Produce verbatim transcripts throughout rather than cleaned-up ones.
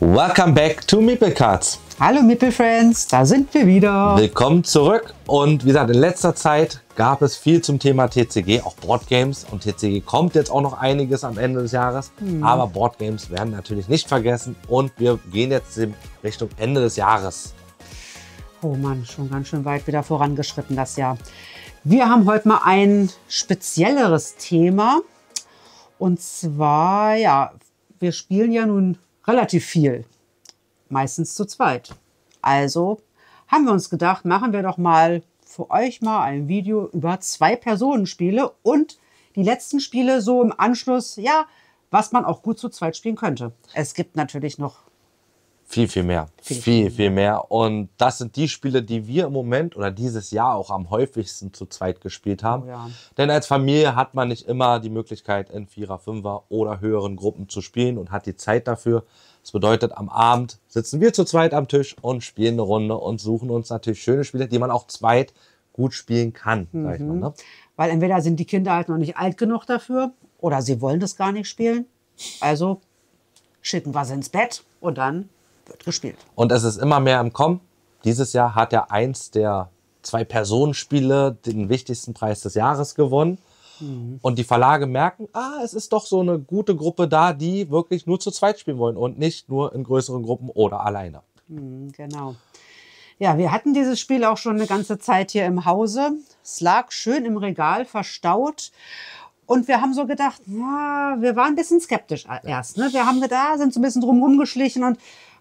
Welcome back to Meeple-Cards. Hallo Meeple-Friends, da sind wir wieder. Willkommen zurück. Und wie gesagt, in letzter Zeit gab es viel zum Thema T C G, auch Boardgames. Und T C G kommt jetzt auch noch einiges am Ende des Jahres. Mhm. Aber Boardgames werden natürlich nicht vergessen. Und wir gehen jetzt in Richtung Ende des Jahres. Oh Mann, schon ganz schön weit wieder vorangeschritten das Jahr. Wir haben heute mal ein spezielleres Thema. Und zwar, ja, wir spielen ja nun relativ viel, meistens zu zweit. Also haben wir uns gedacht, machen wir doch mal für euch mal ein Video über Zwei-Personen-Spiele und die letzten Spiele so im Anschluss, ja, was man auch gut zu zweit spielen könnte. Es gibt natürlich noch viel, viel mehr. Viel, viel, viel mehr. Und das sind die Spiele, die wir im Moment oder dieses Jahr auch am häufigsten zu zweit gespielt haben. Oh ja. Denn als Familie hat man nicht immer die Möglichkeit, in Vierer, Fünfer oder höheren Gruppen zu spielen und hat die Zeit dafür. Das bedeutet, am Abend sitzen wir zu zweit am Tisch und spielen eine Runde und suchen uns natürlich schöne Spiele, die man auch zweit gut spielen kann. Mhm. Sag ich mal, ne? Weil entweder sind die Kinder halt noch nicht alt genug dafür oder sie wollen das gar nicht spielen. Also schicken wir sie ins Bett und dann wird gespielt. Und es ist immer mehr im Kommen. Dieses Jahr hat ja eins der Zwei-Personen-Spiele den wichtigsten Preis des Jahres gewonnen. Mhm. Und die Verlage merken, ah, es ist doch so eine gute Gruppe da, die wirklich nur zu zweit spielen wollen und nicht nur in größeren Gruppen oder alleine. Mhm, genau. Ja, wir hatten dieses Spiel auch schon eine ganze Zeit hier im Hause. Es lag schön im Regal verstaut. Und wir haben so gedacht, ja, wir waren ein bisschen skeptisch erst. Ne? Wir haben gedacht, sind so ein bisschen drum rumgeschlichen und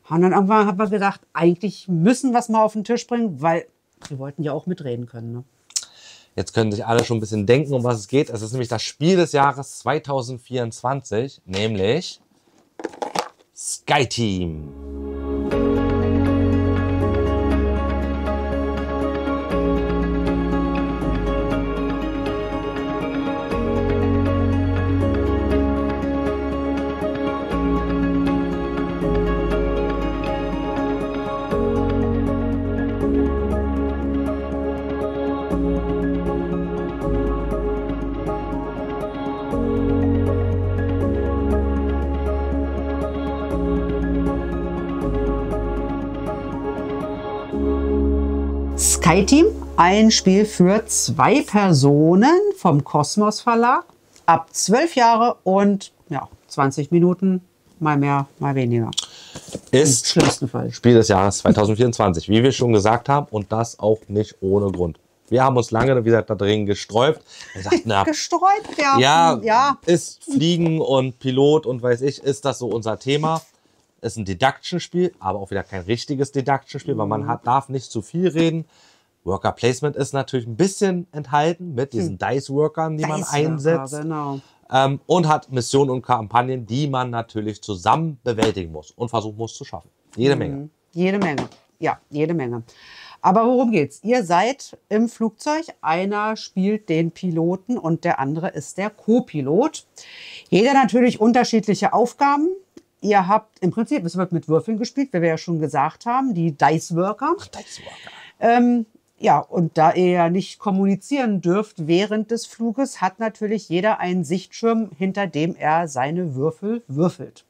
Und dann irgendwann haben wir gedacht, eigentlich müssen wir es mal auf den Tisch bringen, weil wir wollten ja auch mitreden können. Ne? Jetzt können sich alle schon ein bisschen denken, um was es geht. Es ist nämlich das Spiel des Jahres zweitausendvierundzwanzig, nämlich Sky Team. Sky Team, ein Spiel für zwei Personen vom Kosmos Verlag, ab zwölf Jahre und ja, zwanzig Minuten, mal mehr, mal weniger. Ist im schlimmsten Fall Spiel des Jahres zweitausendvierundzwanzig, wie wir schon gesagt haben, und das auch nicht ohne Grund. Wir haben uns lange, wie gesagt, da drin gesträubt. Wir sagten, na, gesträubt, ja. Ja, ja. Ist Fliegen und Pilot und weiß ich, ist das so unser Thema? Ist ein Deduction-Spiel, aber auch wieder kein richtiges Deduction-Spiel, weil man hat, darf nicht zu viel reden. Worker Placement ist natürlich ein bisschen enthalten mit diesen Dice-Workern, die Dice man einsetzt. Ja, genau. ähm, und hat Missionen und Kampagnen, die man natürlich zusammen bewältigen muss und versuchen muss zu schaffen. Jede mhm. Menge. Jede Menge. Ja, jede Menge. Aber worum geht's? Ihr seid im Flugzeug, einer spielt den Piloten und der andere ist der Co-Pilot. Jeder natürlich unterschiedliche Aufgaben. Ihr habt im Prinzip, es wird mit Würfeln gespielt, wie wir ja schon gesagt haben, die Dice-Worker. Dice-Worker. Ähm, Ja, und da ihr ja nicht kommunizieren dürft während des Fluges, hat natürlich jeder einen Sichtschirm, hinter dem er seine Würfel würfelt.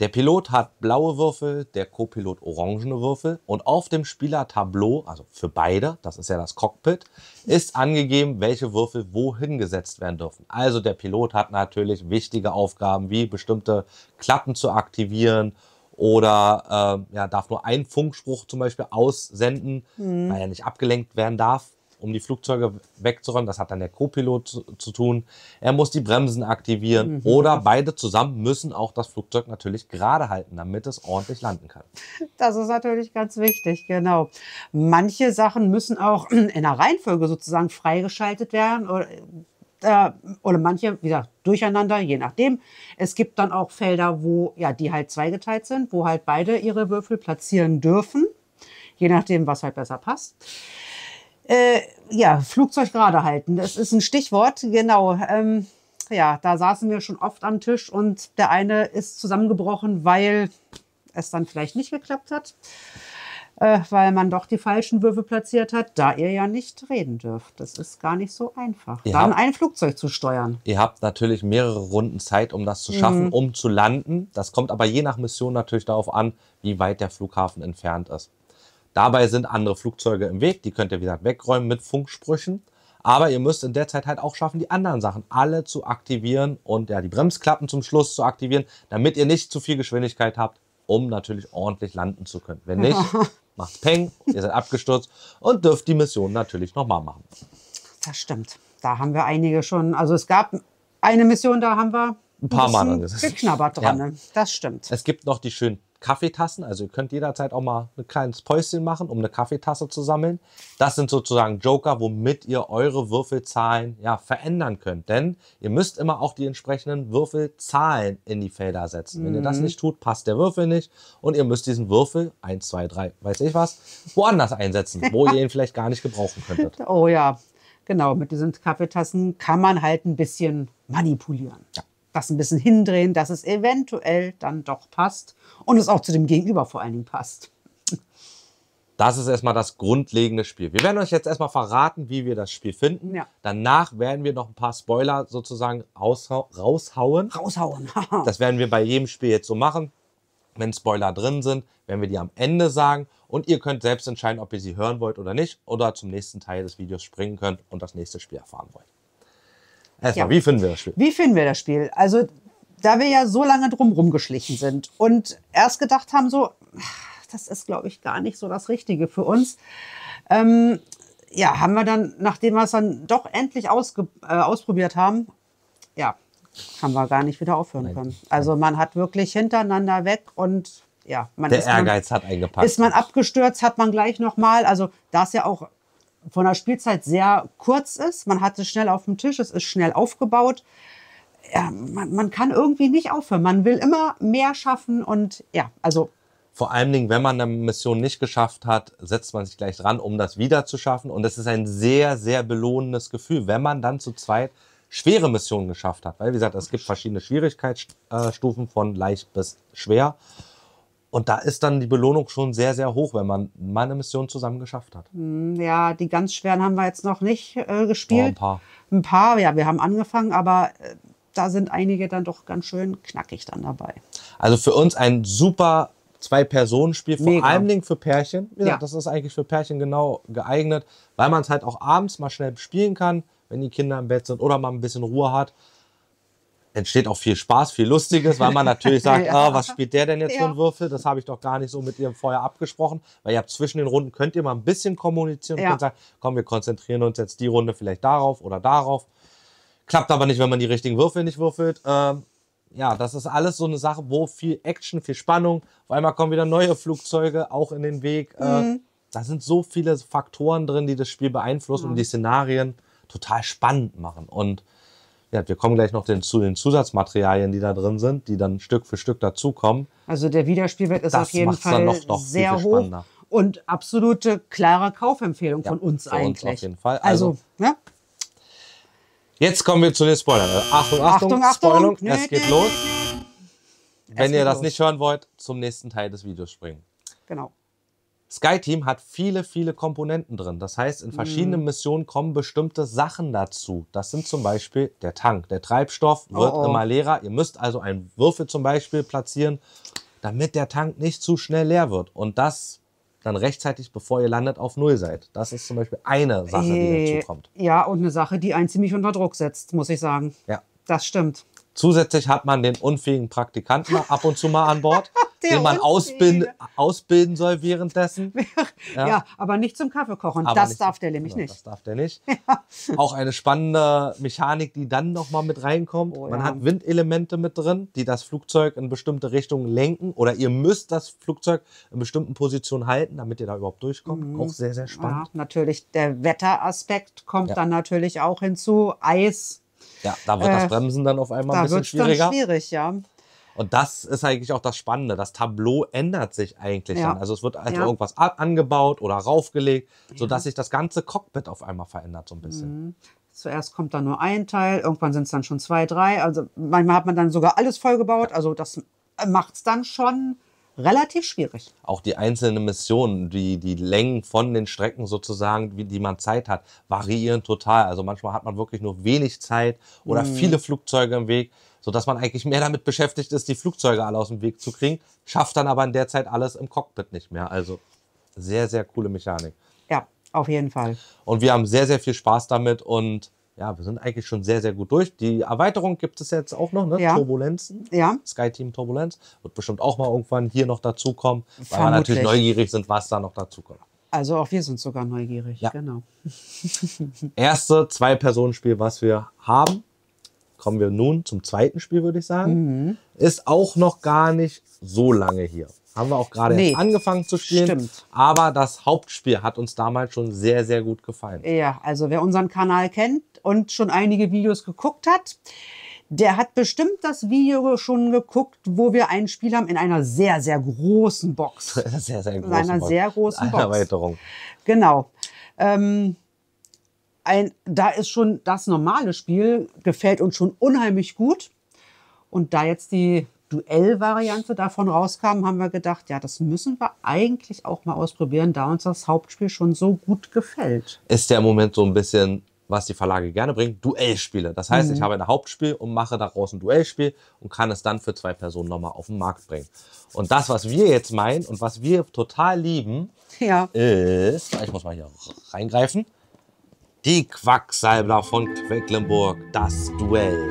Der Pilot hat blaue Würfel, der Co-Pilot orangene Würfel und auf dem Spielertableau, also für beide, das ist ja das Cockpit, ist angegeben, welche Würfel wohin gesetzt werden dürfen. Also der Pilot hat natürlich wichtige Aufgaben, wie bestimmte Klappen zu aktivieren. Oder äh, ja, darf nur einen Funkspruch zum Beispiel aussenden, mhm. weil er nicht abgelenkt werden darf, um die Flugzeuge wegzuräumen. Das hat dann der Co-Pilot zu, zu tun. Er muss die Bremsen aktivieren. Mhm. Oder beide zusammen müssen auch das Flugzeug natürlich gerade halten, damit es ordentlich landen kann. Das ist natürlich ganz wichtig, genau. Manche Sachen müssen auch in einer Reihenfolge sozusagen freigeschaltet werden. Oder Äh, oder manche, wie gesagt, durcheinander, je nachdem. Es gibt dann auch Felder, wo ja, die halt zweigeteilt sind, wo halt beide ihre Würfel platzieren dürfen, je nachdem, was halt besser passt. Äh, ja, Flugzeug gerade halten, das ist ein Stichwort, genau. Ähm, ja, da saßen wir schon oft am Tisch und der eine ist zusammengebrochen, weil es dann vielleicht nicht geklappt hat. äh, weil man doch die falschen Würfel platziert hat, da ihr ja nicht reden dürft. Das ist gar nicht so einfach, ihr dann habt, ein Flugzeug zu steuern. Ihr habt natürlich mehrere Runden Zeit, um das zu schaffen, mhm. um zu landen. Das kommt aber je nach Mission natürlich darauf an, wie weit der Flughafen entfernt ist. Dabei sind andere Flugzeuge im Weg, die könnt ihr wieder wegräumen mit Funksprüchen. Aber ihr müsst in der Zeit halt auch schaffen, die anderen Sachen alle zu aktivieren und ja, die Bremsklappen zum Schluss zu aktivieren, damit ihr nicht zu viel Geschwindigkeit habt, um natürlich ordentlich landen zu können. Wenn nicht, macht's Peng, ihr seid abgestürzt und dürft die Mission natürlich nochmal machen. Das stimmt. Da haben wir einige schon, also es gab eine Mission, da haben wir ein paar Mal geknabbert dran. Ja. Das stimmt. Es gibt noch die schönen Kaffeetassen, also ihr könnt jederzeit auch mal ein kleines Päuschen machen, um eine Kaffeetasse zu sammeln. Das sind sozusagen Joker, womit ihr eure Würfelzahlen ja verändern könnt. Denn ihr müsst immer auch die entsprechenden Würfelzahlen in die Felder setzen. Mhm. Wenn ihr das nicht tut, passt der Würfel nicht und ihr müsst diesen Würfel eins, zwei, drei, weiß ich was, woanders einsetzen, wo ihr ihn vielleicht gar nicht gebrauchen könntet. Oh ja, genau, mit diesen Kaffeetassen kann man halt ein bisschen manipulieren. Ja. Das ein bisschen hindrehen, dass es eventuell dann doch passt und es auch zu dem Gegenüber vor allen Dingen passt. Das ist erstmal das grundlegende Spiel. Wir werden euch jetzt erstmal verraten, wie wir das Spiel finden. Ja. Danach werden wir noch ein paar Spoiler sozusagen raushauen. Raushauen. Das werden wir bei jedem Spiel jetzt so machen. Wenn Spoiler drin sind, werden wir die am Ende sagen. Und ihr könnt selbst entscheiden, ob ihr sie hören wollt oder nicht. Oder zum nächsten Teil des Videos springen könnt und das nächste Spiel erfahren wollt. Erstmal, ja. Wie finden wir das Spiel? Wie finden wir das Spiel? Also, da wir ja so lange drum rumgeschlichen sind und erst gedacht haben, so, das ist, glaube ich, gar nicht so das Richtige für uns. Ähm, ja, haben wir dann, nachdem wir es dann doch endlich ausge, äh, ausprobiert haben, ja, haben wir gar nicht wieder aufhören Nein. können. Also, man hat wirklich hintereinander weg und ja, man der ist Ehrgeiz man, hat eingepackt. Ist man abgestürzt, hat man gleich nochmal. Also, da ist ja auch von der Spielzeit sehr kurz ist. Man hat es schnell auf dem Tisch, es ist schnell aufgebaut. Ja, man, man kann irgendwie nicht aufhören. Man will immer mehr schaffen und ja, also... Vor allen Dingen, wenn man eine Mission nicht geschafft hat, setzt man sich gleich dran, um das wieder zu schaffen. Und es ist ein sehr, sehr belohnendes Gefühl, wenn man dann zu zweit schwere Missionen geschafft hat. Weil, wie gesagt, es gibt verschiedene Schwierigkeitsstufen von leicht bis schwer. Und da ist dann die Belohnung schon sehr, sehr hoch, wenn man meine Mission zusammen geschafft hat. Ja, die ganz schweren haben wir jetzt noch nicht äh, gespielt. Oh, ein paar. Ein paar, ja, wir haben angefangen, aber äh, da sind einige dann doch ganz schön knackig dann dabei. Also für uns ein super Zwei-Personen-Spiel, vor allem für Pärchen. Wie gesagt, ja. Das ist eigentlich für Pärchen genau geeignet, weil man es halt auch abends mal schnell spielen kann, wenn die Kinder im Bett sind oder man ein bisschen Ruhe hat. Entsteht auch viel Spaß, viel Lustiges, weil man natürlich sagt, ja. Oh, was spielt der denn jetzt ja. für einen Würfel? Das habe ich doch gar nicht so mit ihr vorher abgesprochen. Weil ihr habt zwischen den Runden, könnt ihr mal ein bisschen kommunizieren ja. und könnt sagen, komm, wir konzentrieren uns jetzt die Runde vielleicht darauf oder darauf. Klappt aber nicht, wenn man die richtigen Würfel nicht würfelt. Ähm, ja, das ist alles so eine Sache, wo viel Action, viel Spannung, auf einmal kommen wieder neue Flugzeuge auch in den Weg. Mhm. Äh, da sind so viele Faktoren drin, die das Spiel beeinflussen mhm. und die Szenarien total spannend machen. Und ja, wir kommen gleich noch den, zu den Zusatzmaterialien, die da drin sind, die dann Stück für Stück dazukommen. Also der Wiederspielwert ist auf jeden Fall noch, noch sehr hoch und absolute klare Kaufempfehlung ja, von uns eigentlich. Uns auf jeden Fall. Also, also ne? Jetzt kommen wir zu den Spoilern. Also, Achtung, Achtung, Achtung, Spoilung, Achtung. Es geht los. Es Wenn geht ihr das los. nicht hören wollt, zum nächsten Teil des Videos springen. Genau. Sky Team hat viele, viele Komponenten drin. Das heißt, in verschiedenen Missionen kommen bestimmte Sachen dazu. Das sind zum Beispiel der Tank. Der Treibstoff wird oh, oh. immer leerer. Ihr müsst also einen Würfel zum Beispiel platzieren, damit der Tank nicht zu schnell leer wird. Und das dann rechtzeitig, bevor ihr landet, auf Null seid. Das ist zum Beispiel eine Sache, die dazu kommt. Ja, und eine Sache, die einen ziemlich unter Druck setzt, muss ich sagen. Ja. Das stimmt. Zusätzlich hat man den unfähigen Praktikanten ab und zu mal an Bord. Der den man ausbilden, ausbilden soll währenddessen. Ja, ja, aber nicht zum Kaffee kochen. Das darf der nämlich nicht. Das darf der nicht. Ja. Auch eine spannende Mechanik, die dann nochmal mit reinkommt. Oh, man ja. hat Windelemente mit drin, die das Flugzeug in bestimmte Richtungen lenken. Oder ihr müsst das Flugzeug in bestimmten Positionen halten, damit ihr da überhaupt durchkommt. Mhm. Auch sehr, sehr spannend. Ja, natürlich der Wetteraspekt kommt ja. dann natürlich auch hinzu. Eis. Ja, da wird äh, das Bremsen dann auf einmal da ein bisschen schwieriger. Da wird es schwierig, ja. Und das ist eigentlich auch das Spannende. Das Tableau ändert sich eigentlich ja. dann. Also es wird also ja. irgendwas angebaut oder raufgelegt, sodass ja. sich das ganze Cockpit auf einmal verändert so ein bisschen. Mhm. Zuerst kommt dann nur ein Teil, irgendwann sind es dann schon zwei, drei. Also manchmal hat man dann sogar alles vollgebaut. Also das macht es dann schon relativ schwierig. Auch die einzelnen Missionen, die, die Längen von den Strecken sozusagen, wie, die man Zeit hat, variieren total. Also manchmal hat man wirklich nur wenig Zeit oder mhm. viele Flugzeuge im Weg, sodass man eigentlich mehr damit beschäftigt ist, die Flugzeuge alle aus dem Weg zu kriegen, schafft dann aber in der Zeit alles im Cockpit nicht mehr. Also sehr, sehr coole Mechanik. Ja, auf jeden Fall. Und wir haben sehr, sehr viel Spaß damit und ja, wir sind eigentlich schon sehr, sehr gut durch. Die Erweiterung gibt es jetzt auch noch, ne? Ja. Turbulenzen. Ja. Sky Team Turbulenz. Wird bestimmt auch mal irgendwann hier noch dazukommen, weil vermutlich wir natürlich neugierig sind, was da noch dazukommt. Also auch wir sind sogar neugierig, ja. Genau. Erste Zwei-Personen-Spiel, was wir haben. Kommen wir nun zum zweiten Spiel, würde ich sagen. Mhm. Ist auch noch gar nicht so lange hier. Haben wir auch gerade nee. erst angefangen zu spielen. Stimmt. Aber das Hauptspiel hat uns damals schon sehr, sehr gut gefallen. Ja, also wer unseren Kanal kennt und schon einige Videos geguckt hat, der hat bestimmt das Video schon geguckt, wo wir ein Spiel haben in einer sehr, sehr großen Box. sehr, sehr großen in einer Box. sehr großen Eine Box. Erweiterung. Genau. Ähm, ein, da ist schon das normale Spiel, gefällt uns schon unheimlich gut. Und da jetzt die Duell-Variante davon rauskam, haben wir gedacht, ja, das müssen wir eigentlich auch mal ausprobieren, da uns das Hauptspiel schon so gut gefällt. Ist der Moment so ein bisschen, was die Verlage gerne bringen, Duellspiele. Das heißt, mhm. ich habe ein Hauptspiel und mache daraus ein Duellspiel und kann es dann für zwei Personen nochmal auf den Markt bringen. Und das, was wir jetzt meinen und was wir total lieben, ja. ist, ich muss mal hier reingreifen, Die Quacksalber von Quedlinburg, das Duell.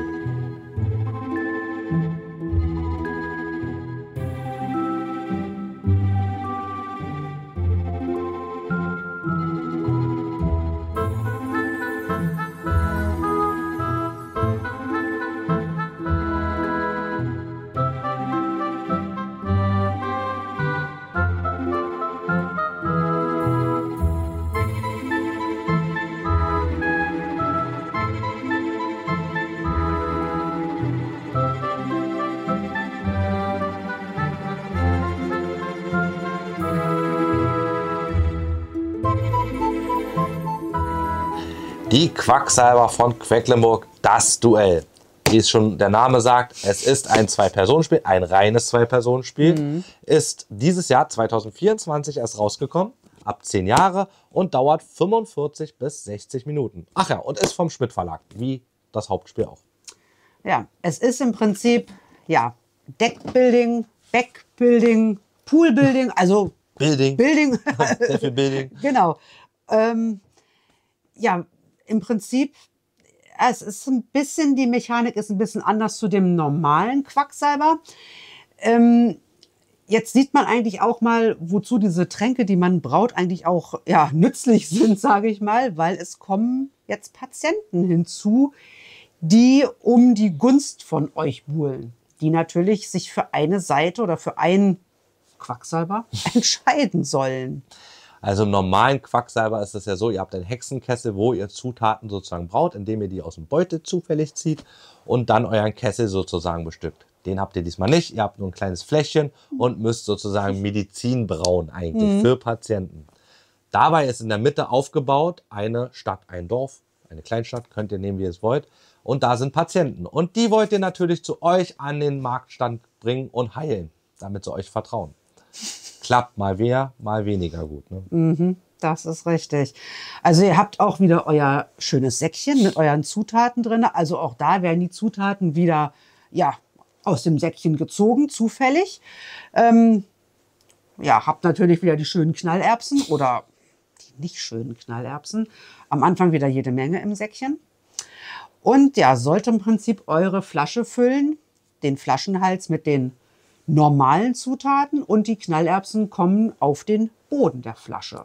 Die Quacksalber von Quedlinburg, das Duell. Wie es schon der Name sagt, es ist ein Zwei-Personen-Spiel, ein reines Zwei-Personen-Spiel. Mhm. Ist dieses Jahr zweitausendvierundzwanzig erst rausgekommen, ab zehn Jahre und dauert fünfundvierzig bis sechzig Minuten. Ach ja, und ist vom Schmidt Verlag, wie das Hauptspiel auch. Ja, es ist im Prinzip, ja, Deckbuilding, Backbuilding, Poolbuilding, also Building. Building. Sehr viel Building. Genau. Ähm, ja, im Prinzip, es ist ein bisschen, die Mechanik ist ein bisschen anders zu dem normalen Quacksalber. Ähm, jetzt sieht man eigentlich auch mal, wozu diese Tränke, die man braut, eigentlich auch ja, nützlich sind, sage ich mal, weil es kommen jetzt Patienten hinzu, die um die Gunst von euch buhlen, die natürlich sich für eine Seite oder für einen Quacksalber entscheiden sollen. Also im normalen Quacksalber ist es ja so, ihr habt einen Hexenkessel, wo ihr Zutaten sozusagen braut, indem ihr die aus dem Beutel zufällig zieht und dann euren Kessel sozusagen bestückt. Den habt ihr diesmal nicht, ihr habt nur ein kleines Fläschchen und müsst sozusagen Medizin brauen eigentlich mhm. für Patienten. Dabei ist in der Mitte aufgebaut eine Stadt, ein Dorf, eine Kleinstadt, könnt ihr nehmen, wie ihr es wollt. Und da sind Patienten und die wollt ihr natürlich zu euch an den Marktstand bringen und heilen, damit sie euch vertrauen. Klappt mal mehr, mal weniger gut. Ne? Mhm, das ist richtig. Also ihr habt auch wieder euer schönes Säckchen mit euren Zutaten drin. Also auch da werden die Zutaten wieder ja, aus dem Säckchen gezogen, zufällig. Ähm, ja, habt natürlich wieder die schönen Knallerbsen oder die nicht schönen Knallerbsen. Am Anfang wieder jede Menge im Säckchen. Und ja, sollt im Prinzip eure Flasche füllen, den Flaschenhals mit den normalen Zutaten und die Knallerbsen kommen auf den Boden der Flasche.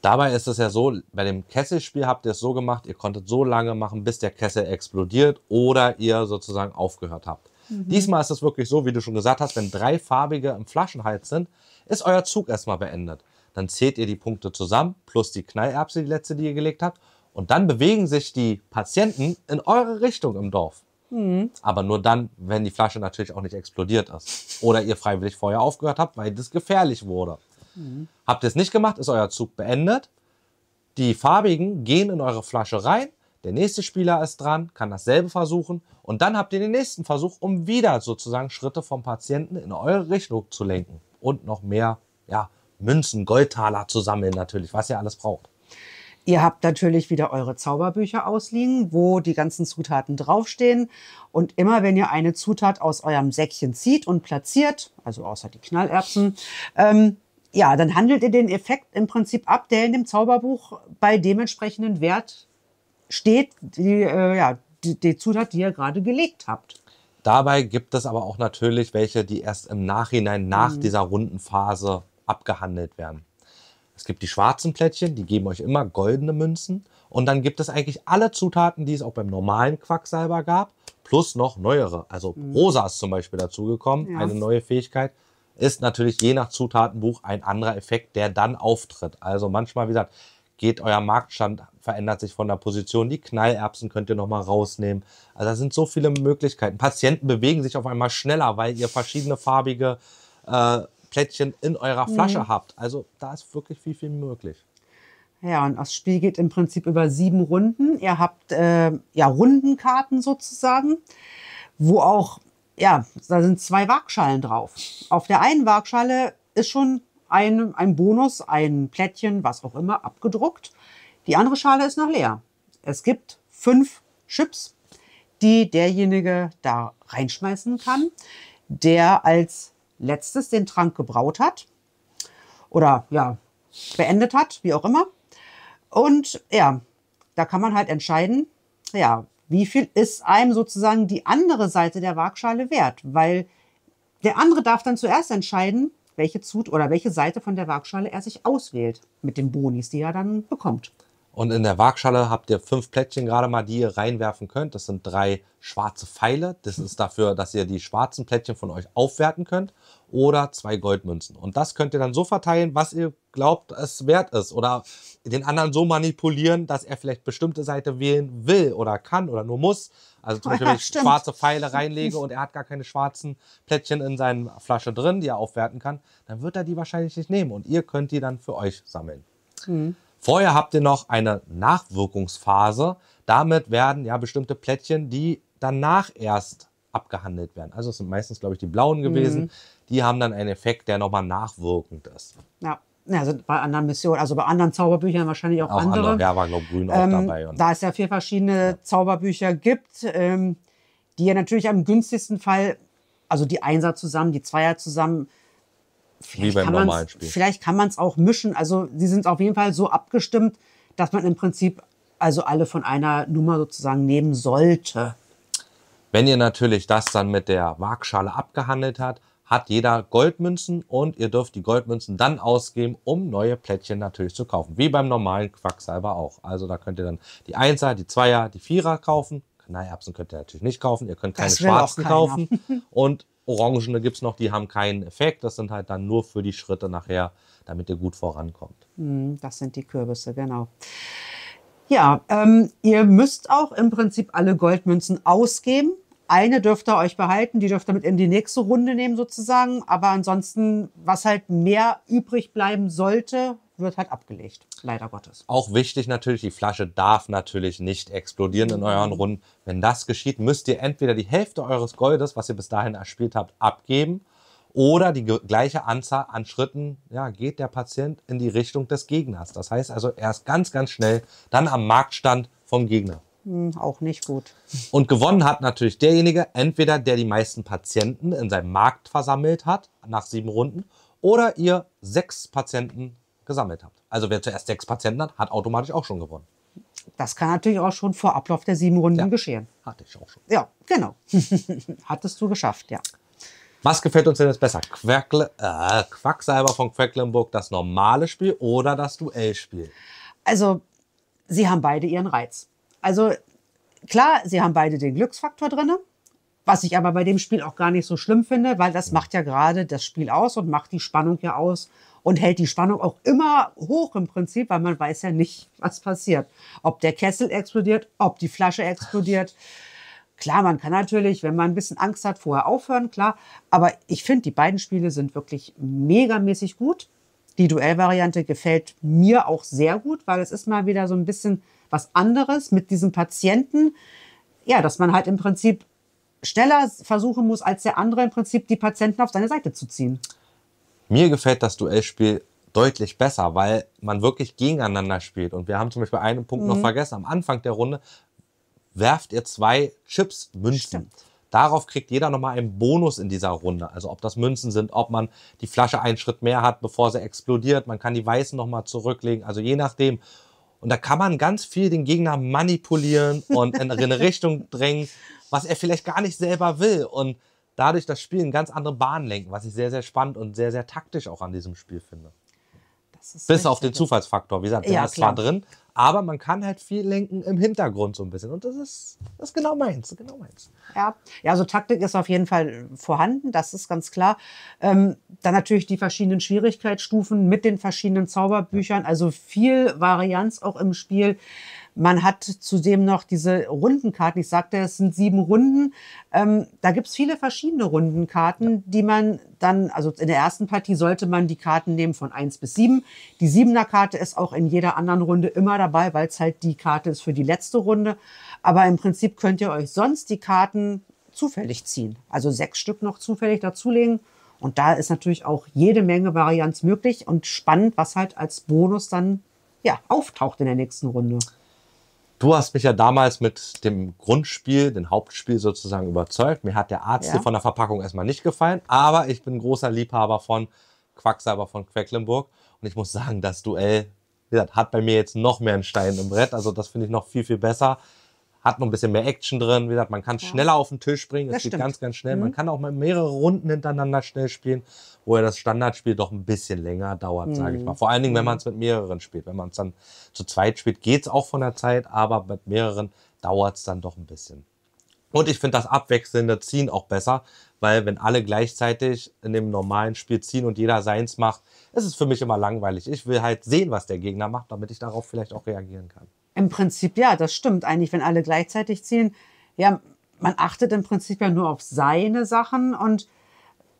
Dabei ist es ja so, bei dem Kesselspiel habt ihr es so gemacht, ihr konntet so lange machen, bis der Kessel explodiert oder ihr sozusagen aufgehört habt. Mhm. Diesmal ist es wirklich so, wie du schon gesagt hast, wenn drei farbige im Flaschenhals sind, ist euer Zug erstmal beendet. Dann zählt ihr die Punkte zusammen, plus die Knallerbsen, die letzte, die ihr gelegt habt. Und dann bewegen sich die Patienten in eure Richtung im Dorf. Aber nur dann, wenn die Flasche natürlich auch nicht explodiert ist. Oder ihr freiwillig vorher aufgehört habt, weil das gefährlich wurde. Mhm. Habt ihr es nicht gemacht, ist euer Zug beendet. Die Farbigen gehen in eure Flasche rein. Der nächste Spieler ist dran, kann dasselbe versuchen. Und dann habt ihr den nächsten Versuch, um wieder sozusagen Schritte vom Patienten in eure Richtung zu lenken. und noch mehr ja, Münzen, Goldtaler zu sammeln natürlich, was ihr alles braucht. Ihr habt natürlich wieder eure Zauberbücher ausliegen, wo die ganzen Zutaten draufstehen. Und immer, wenn ihr eine Zutat aus eurem Säckchen zieht und platziert, also außer die Knallerbsen, ähm, ja, dann handelt ihr den Effekt im Prinzip ab, der in dem Zauberbuch bei dementsprechenden Wert steht, die, äh, ja, die, die Zutat, die ihr gerade gelegt habt. Dabei gibt es aber auch natürlich welche, die erst im Nachhinein nach mhm. dieser Rundenphase abgehandelt werden. Es gibt die schwarzen Plättchen, die geben euch immer goldene Münzen. Und dann gibt es eigentlich alle Zutaten, die es auch beim normalen Quacksalber gab, plus noch neuere. Also mhm. rosa ist zum Beispiel dazugekommen, ja. eine neue Fähigkeit. Ist natürlich je nach Zutatenbuch ein anderer Effekt, der dann auftritt. Also manchmal, wie gesagt, geht euer Marktstand, verändert sich von der Position. Die Knallerbsen könnt ihr nochmal rausnehmen. Also da sind so viele Möglichkeiten. Patienten bewegen sich auf einmal schneller, weil ihr verschiedene farbige äh, Plättchen in eurer Flasche mhm. habt. Also da ist wirklich viel, viel möglich. Ja, und das Spiel geht im Prinzip über sieben Runden. Ihr habt äh, ja Rundenkarten sozusagen, wo auch, ja, da sind zwei Waagschalen drauf. Auf der einen Waagschale ist schon ein, ein Bonus, ein Plättchen, was auch immer, abgedruckt. Die andere Schale ist noch leer. Es gibt fünf Chips, die derjenige da reinschmeißen kann, der als letztes den Trank gebraut hat oder ja, beendet hat, wie auch immer. Und ja, da kann man halt entscheiden, ja, wie viel ist einem sozusagen die andere Seite der Waagschale wert? Weil der andere darf dann zuerst entscheiden, welche Zut oder welche Seite von der Waagschale er sich auswählt mit den Bonis, die er dann bekommt. Und in der Waagschale habt ihr fünf Plättchen gerade mal, die ihr reinwerfen könnt. Das sind drei schwarze Pfeile. Das ist dafür, dass ihr die schwarzen Plättchen von euch aufwerten könnt. Oder zwei Goldmünzen. Und das könnt ihr dann so verteilen, was ihr glaubt, es wert ist. Oder den anderen so manipulieren, dass er vielleicht bestimmte Seite wählen will oder kann oder nur muss. Also zum Beispiel, wenn ich schwarze Pfeile reinlege und er hat gar keine schwarzen Plättchen in seiner Flasche drin, die er aufwerten kann, dann wird er die wahrscheinlich nicht nehmen. Und ihr könnt die dann für euch sammeln. Mhm. Vorher habt ihr noch eine Nachwirkungsphase. Damit werden ja bestimmte Plättchen, die danach erst abgehandelt werden. Also es sind meistens, glaube ich, die blauen gewesen. Mhm. Die haben dann einen Effekt, der nochmal nachwirkend ist. Ja, also bei anderen Missionen, also bei anderen Zauberbüchern wahrscheinlich auch, auch andere. andere. Ja, war, glaube ich, grün ähm, auch dabei. Und da es ja vier verschiedene ja. Zauberbücher gibt, ähm, die ja natürlich am günstigsten Fall, also die Einser zusammen, die Zweier zusammen, Vielleicht, Wie beim normalen Spiel. Vielleicht kann man es auch mischen. Also sie sind auf jeden Fall so abgestimmt, dass man im Prinzip also alle von einer Nummer sozusagen nehmen sollte. Wenn ihr natürlich das dann mit der Waagschale abgehandelt habt, hat jeder Goldmünzen und ihr dürft die Goldmünzen dann ausgeben, um neue Plättchen natürlich zu kaufen. Wie beim normalen Quacksalber auch. Also da könnt ihr dann die Einser, die Zweier, die Vierer kaufen. Knallerbsen könnt ihr natürlich nicht kaufen. Ihr könnt keine schwarzen kaufen. Und Orangene gibt es noch, die haben keinen Effekt. Das sind halt dann nur für die Schritte nachher, damit ihr gut vorankommt. Das sind die Kürbisse, genau. Ja, ähm, ihr müsst auch im Prinzip alle Goldmünzen ausgeben. Eine dürft ihr euch behalten, die dürft ihr mit in die nächste Runde nehmen sozusagen. Aber ansonsten, was halt mehr übrig bleiben sollte, wird halt abgelegt, leider Gottes. Auch wichtig natürlich, die Flasche darf natürlich nicht explodieren in euren Runden. Wenn das geschieht, müsst ihr entweder die Hälfte eures Goldes, was ihr bis dahin erspielt habt, abgeben oder die gleiche Anzahl an Schritten ja, geht der Patient in die Richtung des Gegners. Das heißt also, er ist ganz, ganz schnell dann am Marktstand vom Gegner. Hm, auch nicht gut. Und gewonnen hat natürlich derjenige, entweder der die meisten Patienten in seinem Markt versammelt hat, nach sieben Runden, oder ihr sechs Patienten gesammelt habt. Also wer zuerst sechs Patienten hat, hat automatisch auch schon gewonnen. Das kann natürlich auch schon vor Ablauf der sieben Runden ja, geschehen. Hatte ich auch schon. Ja, genau. Hattest du geschafft, ja. Was gefällt uns denn jetzt besser? Quackle, äh, Quacksalber von Quedlinburg, das normale Spiel oder das Duellspiel? Also, sie haben beide ihren Reiz. Also, klar, sie haben beide den Glücksfaktor drin, was ich aber bei dem Spiel auch gar nicht so schlimm finde, weil das mhm. macht ja gerade das Spiel aus und macht die Spannung ja aus. Und hält die Spannung auch immer hoch im Prinzip, weil man weiß ja nicht, was passiert. Ob der Kessel explodiert, ob die Flasche explodiert. Klar, man kann natürlich, wenn man ein bisschen Angst hat, vorher aufhören, klar. Aber ich finde, die beiden Spiele sind wirklich megamäßig gut. Die Duellvariante gefällt mir auch sehr gut, weil es ist mal wieder so ein bisschen was anderes mit diesem Patienten. Ja, dass man halt im Prinzip schneller versuchen muss, als der andere im Prinzip die Patienten auf seine Seite zu ziehen. Mir gefällt das Duellspiel deutlich besser, weil man wirklich gegeneinander spielt. Und wir haben zum Beispiel einen Punkt mhm. noch vergessen. Am Anfang der Runde werft ihr zwei Chips, Münzen. Stimmt. Darauf kriegt jeder nochmal einen Bonus in dieser Runde. Also ob das Münzen sind, ob man die Flasche einen Schritt mehr hat, bevor sie explodiert. Man kann die Weißen nochmal zurücklegen. Also je nachdem. Und da kann man ganz viel den Gegner manipulieren und in eine Richtung drängen, was er vielleicht gar nicht selber will. Und dadurch das Spiel in ganz andere Bahnen lenken, was ich sehr, sehr spannend und sehr, sehr taktisch auch an diesem Spiel finde. Das ist Bis auf den Zufallsfaktor. Wie gesagt, der ja, ist klar. zwar drin, aber man kann halt viel lenken im Hintergrund so ein bisschen. Und das ist, das ist genau meins. Genau meins. Ja. ja, also Taktik ist auf jeden Fall vorhanden, das ist ganz klar. Ähm, dann natürlich die verschiedenen Schwierigkeitsstufen mit den verschiedenen Zauberbüchern. Also viel Varianz auch im Spiel. Man hat zudem noch diese Rundenkarten. Ich sagte, es sind sieben Runden. Ähm, da gibt es viele verschiedene Rundenkarten, die man dann, also in der ersten Partie sollte man die Karten nehmen von eins bis sieben. Die Siebener-Karte ist auch in jeder anderen Runde immer dabei, weil es halt die Karte ist für die letzte Runde. Aber im Prinzip könnt ihr euch sonst die Karten zufällig ziehen. Also sechs Stück noch zufällig dazulegen. Und da ist natürlich auch jede Menge Varianz möglich und spannend, was halt als Bonus dann ja, auftaucht in der nächsten Runde. Du hast mich ja damals mit dem Grundspiel, dem Hauptspiel sozusagen überzeugt. Mir hat der Arzt ja. von der Verpackung erstmal nicht gefallen, aber ich bin großer Liebhaber von Quacksalber von Quedlinburg. Und ich muss sagen, das Duell wie gesagt, hat bei mir jetzt noch mehr einen Stein im Brett. Also das finde ich noch viel, viel besser. Hat noch ein bisschen mehr Action drin. Wie gesagt, man kann ja. schneller auf den Tisch bringen. Es das geht stimmt. ganz, ganz schnell. Mhm. Man kann auch mal mehrere Runden hintereinander schnell spielen, wo ja das Standardspiel doch ein bisschen länger dauert, mhm. sage ich mal. Vor allen Dingen, wenn man es mit mehreren spielt. Wenn man es dann zu zweit spielt, geht es auch von der Zeit, aber mit mehreren dauert es dann doch ein bisschen. Und ich finde das abwechselnde Ziehen auch besser, weil wenn alle gleichzeitig in dem normalen Spiel ziehen und jeder seins macht, ist es für mich immer langweilig. Ich will halt sehen, was der Gegner macht, damit ich darauf vielleicht auch reagieren kann. Im Prinzip, ja, das stimmt eigentlich, wenn alle gleichzeitig ziehen. Ja, man achtet im Prinzip ja nur auf seine Sachen und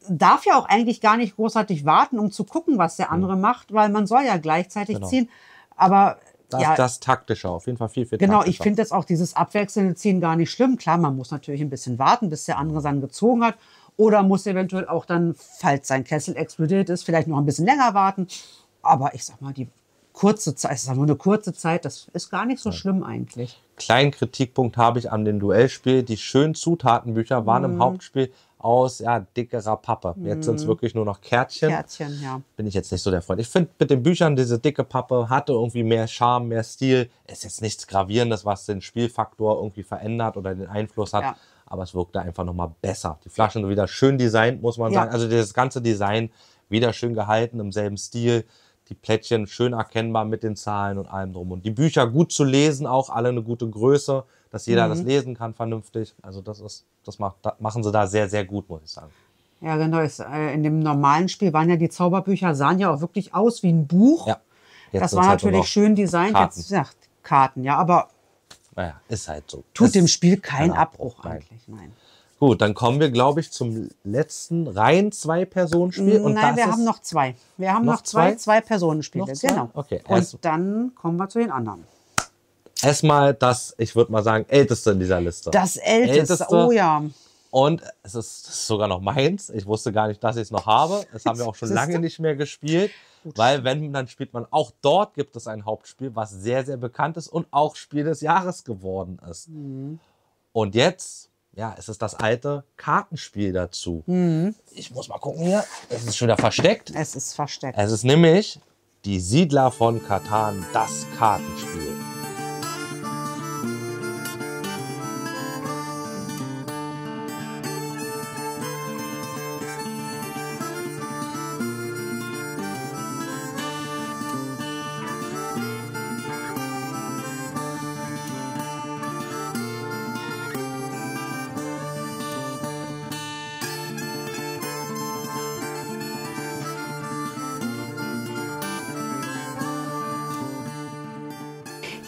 darf ja auch eigentlich gar nicht großartig warten, um zu gucken, was der andere mhm. macht, weil man soll ja gleichzeitig genau. ziehen. Aber das, ja, das Taktische auf jeden Fall viel, viel Genau, taktischer. Ich finde jetzt auch dieses abwechselnde Ziehen gar nicht schlimm. Klar, man muss natürlich ein bisschen warten, bis der andere seinen gezogen hat. Oder muss eventuell auch dann, falls sein Kessel explodiert ist, vielleicht noch ein bisschen länger warten. Aber ich sag mal, die kurze Zeit, es ist nur eine kurze Zeit, das ist gar nicht so ja. schlimm eigentlich. Kleinen Kritikpunkt habe ich an dem Duellspiel. Die schönen Zutatenbücher waren mhm. im Hauptspiel aus ja, dickerer Pappe. Mhm. Jetzt sind es wirklich nur noch Kärtchen. Kärtchen, ja. Bin ich jetzt nicht so der Freund. Ich finde mit den Büchern, diese dicke Pappe hatte irgendwie mehr Charme, mehr Stil. Ist jetzt nichts Gravierendes, was den Spielfaktor irgendwie verändert oder den Einfluss hat. Ja. Aber es wirkte einfach nochmal besser. Die Flaschen wieder schön designt, muss man ja. sagen. Also das ganze Design wieder schön gehalten, im selben Stil. Die Plättchen schön erkennbar mit den Zahlen und allem drum. Und die Bücher gut zu lesen, auch alle eine gute Größe, dass jeder mhm. das lesen kann vernünftig. Also das ist, das macht, das machen sie da sehr, sehr gut, muss ich sagen. Ja, genau. In dem normalen Spiel waren ja die Zauberbücher, sahen ja auch wirklich aus wie ein Buch. Ja. Das war halt natürlich schön designt. Karten. Jetzt ja, Karten, ja, aber... Naja, ist halt so. Tut das dem Spiel keinen Abbruch, Abbruch eigentlich, nein. Gut, dann kommen wir, glaube ich, zum letzten rein Zwei-Personen-Spiel. Nein, und das wir haben noch zwei. Wir haben noch, noch zwei Zwei-Personen-Spiele, genau. Okay. Und also, dann kommen wir zu den anderen. Erstmal das, ich würde mal sagen, älteste in dieser Liste. Das älteste, älteste. Oh ja. Und es ist, ist sogar noch meins. Ich wusste gar nicht, dass ich es noch habe. Das haben wir auch schon lange nicht mehr gespielt. Gut. Weil wenn, dann spielt man, auch dort gibt es ein Hauptspiel, was sehr, sehr bekannt ist und auch Spiel des Jahres geworden ist. Mhm. Und jetzt, ja, es ist das alte Kartenspiel dazu. Mhm. Ich muss mal gucken hier. Es ist schon wieder versteckt. Es ist versteckt. Es ist nämlich Die Siedler von Catan, das Kartenspiel.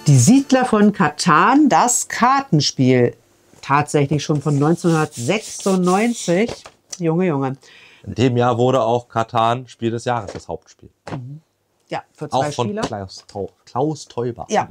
Die Siedler von Catan, das Kartenspiel. Tatsächlich schon von neunzehnhundertsechsundneunzig. Junge, Junge. In dem Jahr wurde auch Catan Spiel des Jahres, das Hauptspiel. Mhm. Ja, für zwei Spieler. Auch von Klaus, Klaus Teuber. Ja,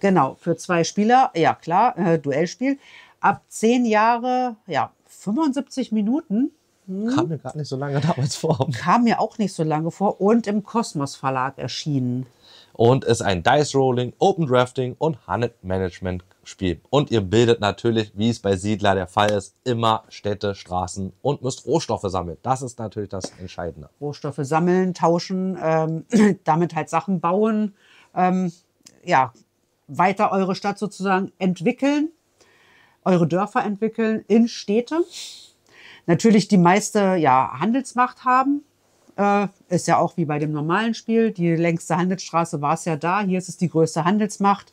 genau. Für zwei Spieler, ja klar, äh, Duellspiel. Ab zehn Jahre, ja, fünfundsiebzig Minuten. Hm? Kam mir gar nicht so lange damals vor. Kam mir auch nicht so lange vor und im Kosmos Verlag erschienen. Und ist ein Dice Rolling, Open Drafting und Hand Management Spiel. Und ihr bildet natürlich, wie es bei Siedler der Fall ist, immer Städte, Straßen und müsst Rohstoffe sammeln. Das ist natürlich das Entscheidende. Rohstoffe sammeln, tauschen, ähm, damit halt Sachen bauen, ähm, ja, weiter eure Stadt sozusagen entwickeln, eure Dörfer entwickeln in Städte. Natürlich die meiste ja, Handelsmacht haben. Äh, ist ja auch wie bei dem normalen Spiel. Die längste Handelsstraße war es ja da. Hier ist es die größte Handelsmacht.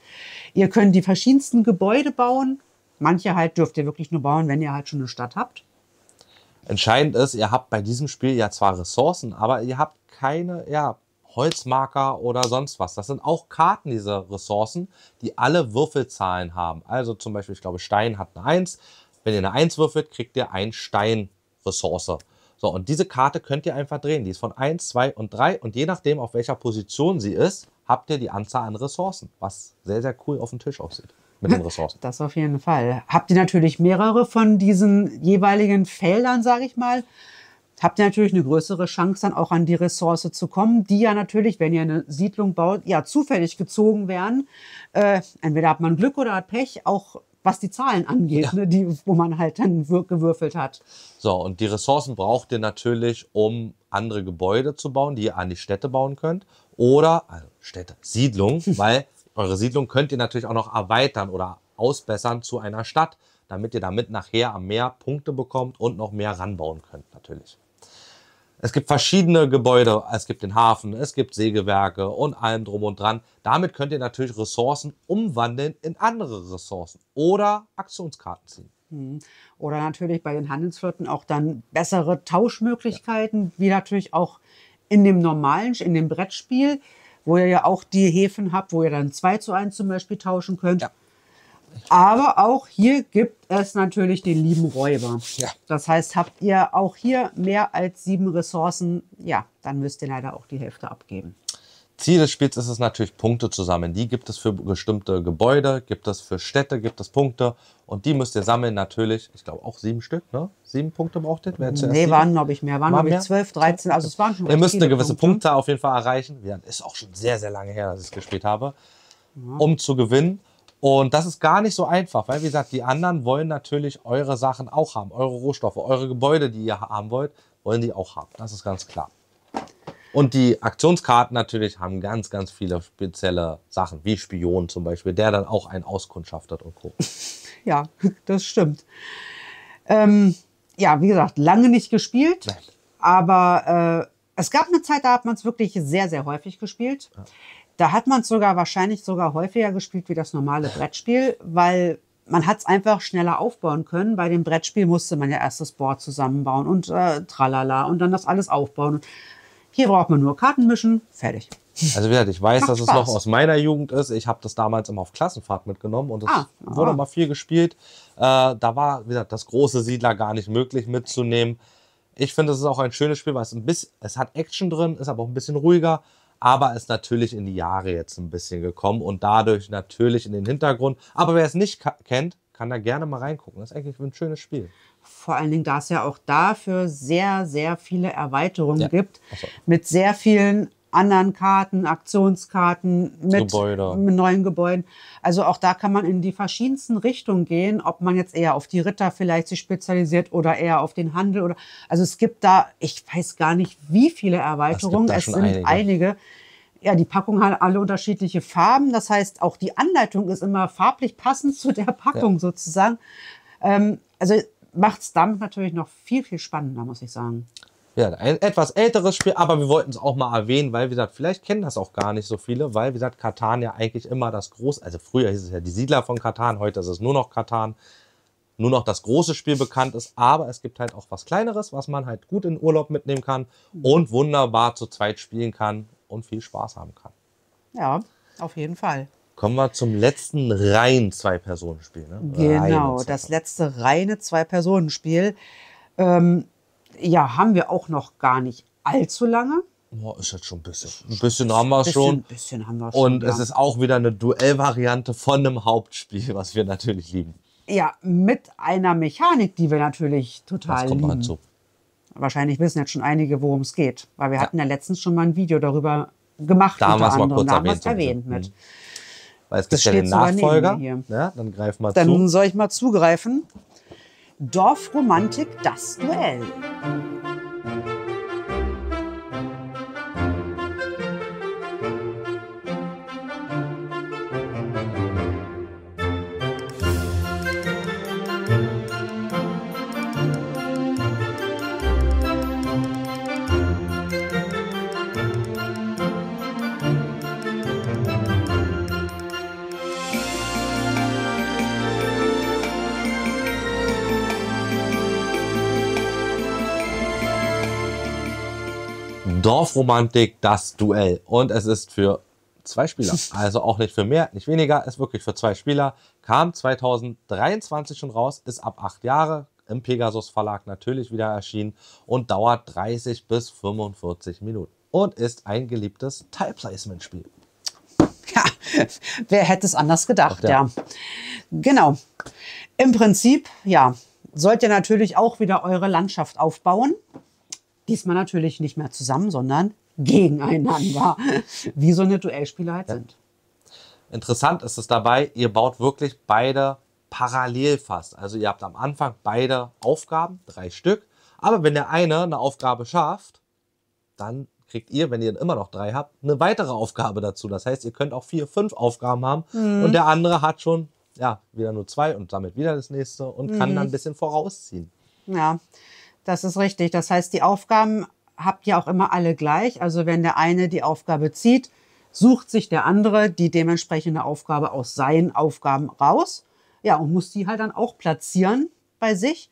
Ihr könnt die verschiedensten Gebäude bauen. Manche halt dürft ihr wirklich nur bauen, wenn ihr halt schon eine Stadt habt. Entscheidend ist, ihr habt bei diesem Spiel ja zwar Ressourcen, aber ihr habt keine ja, Holzmarker oder sonst was. Das sind auch Karten, diese Ressourcen, die alle Würfelzahlen haben. Also zum Beispiel, ich glaube, Stein hat eine eins. Wenn ihr eine eins würfelt, kriegt ihr ein Stein-Ressource. So, und diese Karte könnt ihr einfach drehen. Die ist von eins, zwei und drei. Und je nachdem, auf welcher Position sie ist, habt ihr die Anzahl an Ressourcen. Was sehr, sehr cool auf dem Tisch aussieht mit den Ressourcen. Das auf jeden Fall. Habt ihr natürlich mehrere von diesen jeweiligen Feldern, sage ich mal, habt ihr natürlich eine größere Chance, dann auch an die Ressource zu kommen, die ja natürlich, wenn ihr eine Siedlung baut, ja zufällig gezogen werden. Äh, entweder hat man Glück oder hat Pech, auch was die Zahlen angeht, ja. ne, die, wo man halt dann gewürfelt hat. So, und die Ressourcen braucht ihr natürlich, um andere Gebäude zu bauen, die ihr an die Städte bauen könnt. Oder, also Städte, Siedlung, weil eure Siedlung könnt ihr natürlich auch noch erweitern oder ausbessern zu einer Stadt, damit ihr damit nachher mehr Punkte bekommt und noch mehr ranbauen könnt natürlich. Es gibt verschiedene Gebäude, es gibt den Hafen, es gibt Sägewerke und allem drum und dran. Damit könnt ihr natürlich Ressourcen umwandeln in andere Ressourcen oder Aktionskarten ziehen. Oder natürlich bei den Handelsflotten auch dann bessere Tauschmöglichkeiten, ja. wie natürlich auch in dem normalen, in dem Brettspiel, wo ihr ja auch die Häfen habt, wo ihr dann zwei zu eins zum Beispiel tauschen könnt. Ja. Aber auch hier gibt es natürlich den lieben Räuber. Ja. Das heißt, habt ihr auch hier mehr als sieben Ressourcen, ja, dann müsst ihr leider auch die Hälfte abgeben. Ziel des Spiels ist es natürlich, Punkte zu sammeln. Die gibt es für bestimmte Gebäude, gibt es für Städte, gibt es Punkte. Und die müsst ihr sammeln natürlich, ich glaube auch sieben Stück, ne? Sieben Punkte braucht ihr? Nee, waren glaube ich mehr. Waren glaube ich zwölf, dreizehn, also es waren schon. Ihr müsst eine gewisse Punkte auf jeden Fall erreichen. Ist auch schon sehr, sehr lange her, dass ich es gespielt habe, ja. um zu gewinnen. Und das ist gar nicht so einfach, weil, wie gesagt, die anderen wollen natürlich eure Sachen auch haben. Eure Rohstoffe, eure Gebäude, die ihr haben wollt, wollen die auch haben. Das ist ganz klar. Und die Aktionskarten natürlich haben ganz, ganz viele spezielle Sachen, wie Spion zum Beispiel, der dann auch einen auskundschaftet und Co. Ja, das stimmt. Ähm, ja, wie gesagt, lange nicht gespielt, Nein. aber äh, es gab eine Zeit, da hat man es wirklich sehr, sehr häufig gespielt. Ja. Da hat man es sogar wahrscheinlich sogar häufiger gespielt wie das normale Brettspiel, weil man hat es einfach schneller aufbauen können. Bei dem Brettspiel musste man ja erst das Board zusammenbauen und äh, tralala und dann das alles aufbauen. Hier braucht man nur Karten mischen, fertig. Also wie gesagt, ich weiß, Macht dass Spaß. es noch aus meiner Jugend ist. Ich habe das damals immer auf Klassenfahrt mitgenommen und es ah, wurde ah. mal viel gespielt. Äh, da war, wie gesagt, das große Siedler gar nicht möglich mitzunehmen. Ich finde, es ist auch ein schönes Spiel, weil es ein bisschen, es hat Action drin, ist aber auch ein bisschen ruhiger. Aber ist natürlich in die Jahre jetzt ein bisschen gekommen und dadurch natürlich in den Hintergrund. Aber wer es nicht kennt, kann da gerne mal reingucken. Das ist eigentlich ein schönes Spiel. Vor allen Dingen, da es ja auch dafür sehr, sehr viele Erweiterungen ja. gibt. Ach so. Mit sehr vielen anderen Karten, Aktionskarten, mit, mit neuen Gebäuden. Also auch da kann man in die verschiedensten Richtungen gehen, ob man jetzt eher auf die Ritter vielleicht sich spezialisiert oder eher auf den Handel. Oder also es gibt da, ich weiß gar nicht, wie viele Erweiterungen, es, es sind einige. einige. Ja, die Packung hat alle unterschiedliche Farben. Das heißt, auch die Anleitung ist immer farblich passend zu der Packung ja. sozusagen. Ähm, also macht es damit natürlich noch viel, viel spannender, muss ich sagen. Ja, ein etwas älteres Spiel, aber wir wollten es auch mal erwähnen, weil, wie gesagt, vielleicht kennen das auch gar nicht so viele, weil, wie gesagt, Catan ja eigentlich immer das große, also früher hieß es ja die Siedler von Catan, heute ist es nur noch Catan, nur noch das große Spiel bekannt ist, aber es gibt halt auch was Kleineres, was man halt gut in Urlaub mitnehmen kann und wunderbar zu zweit spielen kann und viel Spaß haben kann. Ja, auf jeden Fall. Kommen wir zum letzten rein Zwei-Personen-Spiel. Ne? Genau, das letzte reine Zwei-Personen-Spiel. Ähm, Ja, haben wir auch noch gar nicht allzu lange. Oh, ist jetzt schon ein bisschen. Ein bisschen haben wir schon. Ein bisschen haben wir schon. Und ja. es ist auch wieder eine Duellvariante von einem Hauptspiel, was wir natürlich lieben. Ja, mit einer Mechanik, die wir natürlich total lieben. Das kommt mal hinzu. wahrscheinlich wissen jetzt schon einige, worum es geht, weil wir ja. hatten ja letztens schon mal ein Video darüber gemacht. Da haben wir es mal kurz erwähnt, erwähnt mit. Mhm. Weil es gibt ja den Nachfolger. Hier. Ja, dann greif mal dann zu. Dann soll ich mal zugreifen. Dorfromantik, das Duell. Dorfromantik, das Duell. Und es ist für zwei Spieler, also auch nicht für mehr, nicht weniger, ist wirklich für zwei Spieler. Kam zweitausenddreiundzwanzig schon raus, ist ab acht Jahre im Pegasus Verlag natürlich wieder erschienen und dauert dreißig bis fünfundvierzig Minuten und ist ein geliebtes Tile-Placement-Spiel. Ja, wer hätte es anders gedacht, ja. ja. Genau. Im Prinzip, ja, sollt ihr natürlich auch wieder eure Landschaft aufbauen. Diesmal natürlich nicht mehr zusammen, sondern gegeneinander, wie so eine Duellspiele halt ja. sind. Interessant ist es dabei, ihr baut wirklich beide parallel fast. Also ihr habt am Anfang beide Aufgaben, drei Stück. Aber wenn der eine eine Aufgabe schafft, dann kriegt ihr, wenn ihr immer noch drei habt, eine weitere Aufgabe dazu. Das heißt, ihr könnt auch vier, fünf Aufgaben haben mhm. und der andere hat schon ja, wieder nur zwei und damit wieder das nächste und mhm. kann dann ein bisschen vorausziehen. Ja. Das ist richtig. Das heißt, die Aufgaben habt ihr auch immer alle gleich. Also wenn der eine die Aufgabe zieht, sucht sich der andere die dementsprechende Aufgabe aus seinen Aufgaben raus. Ja, und muss die halt dann auch platzieren bei sich.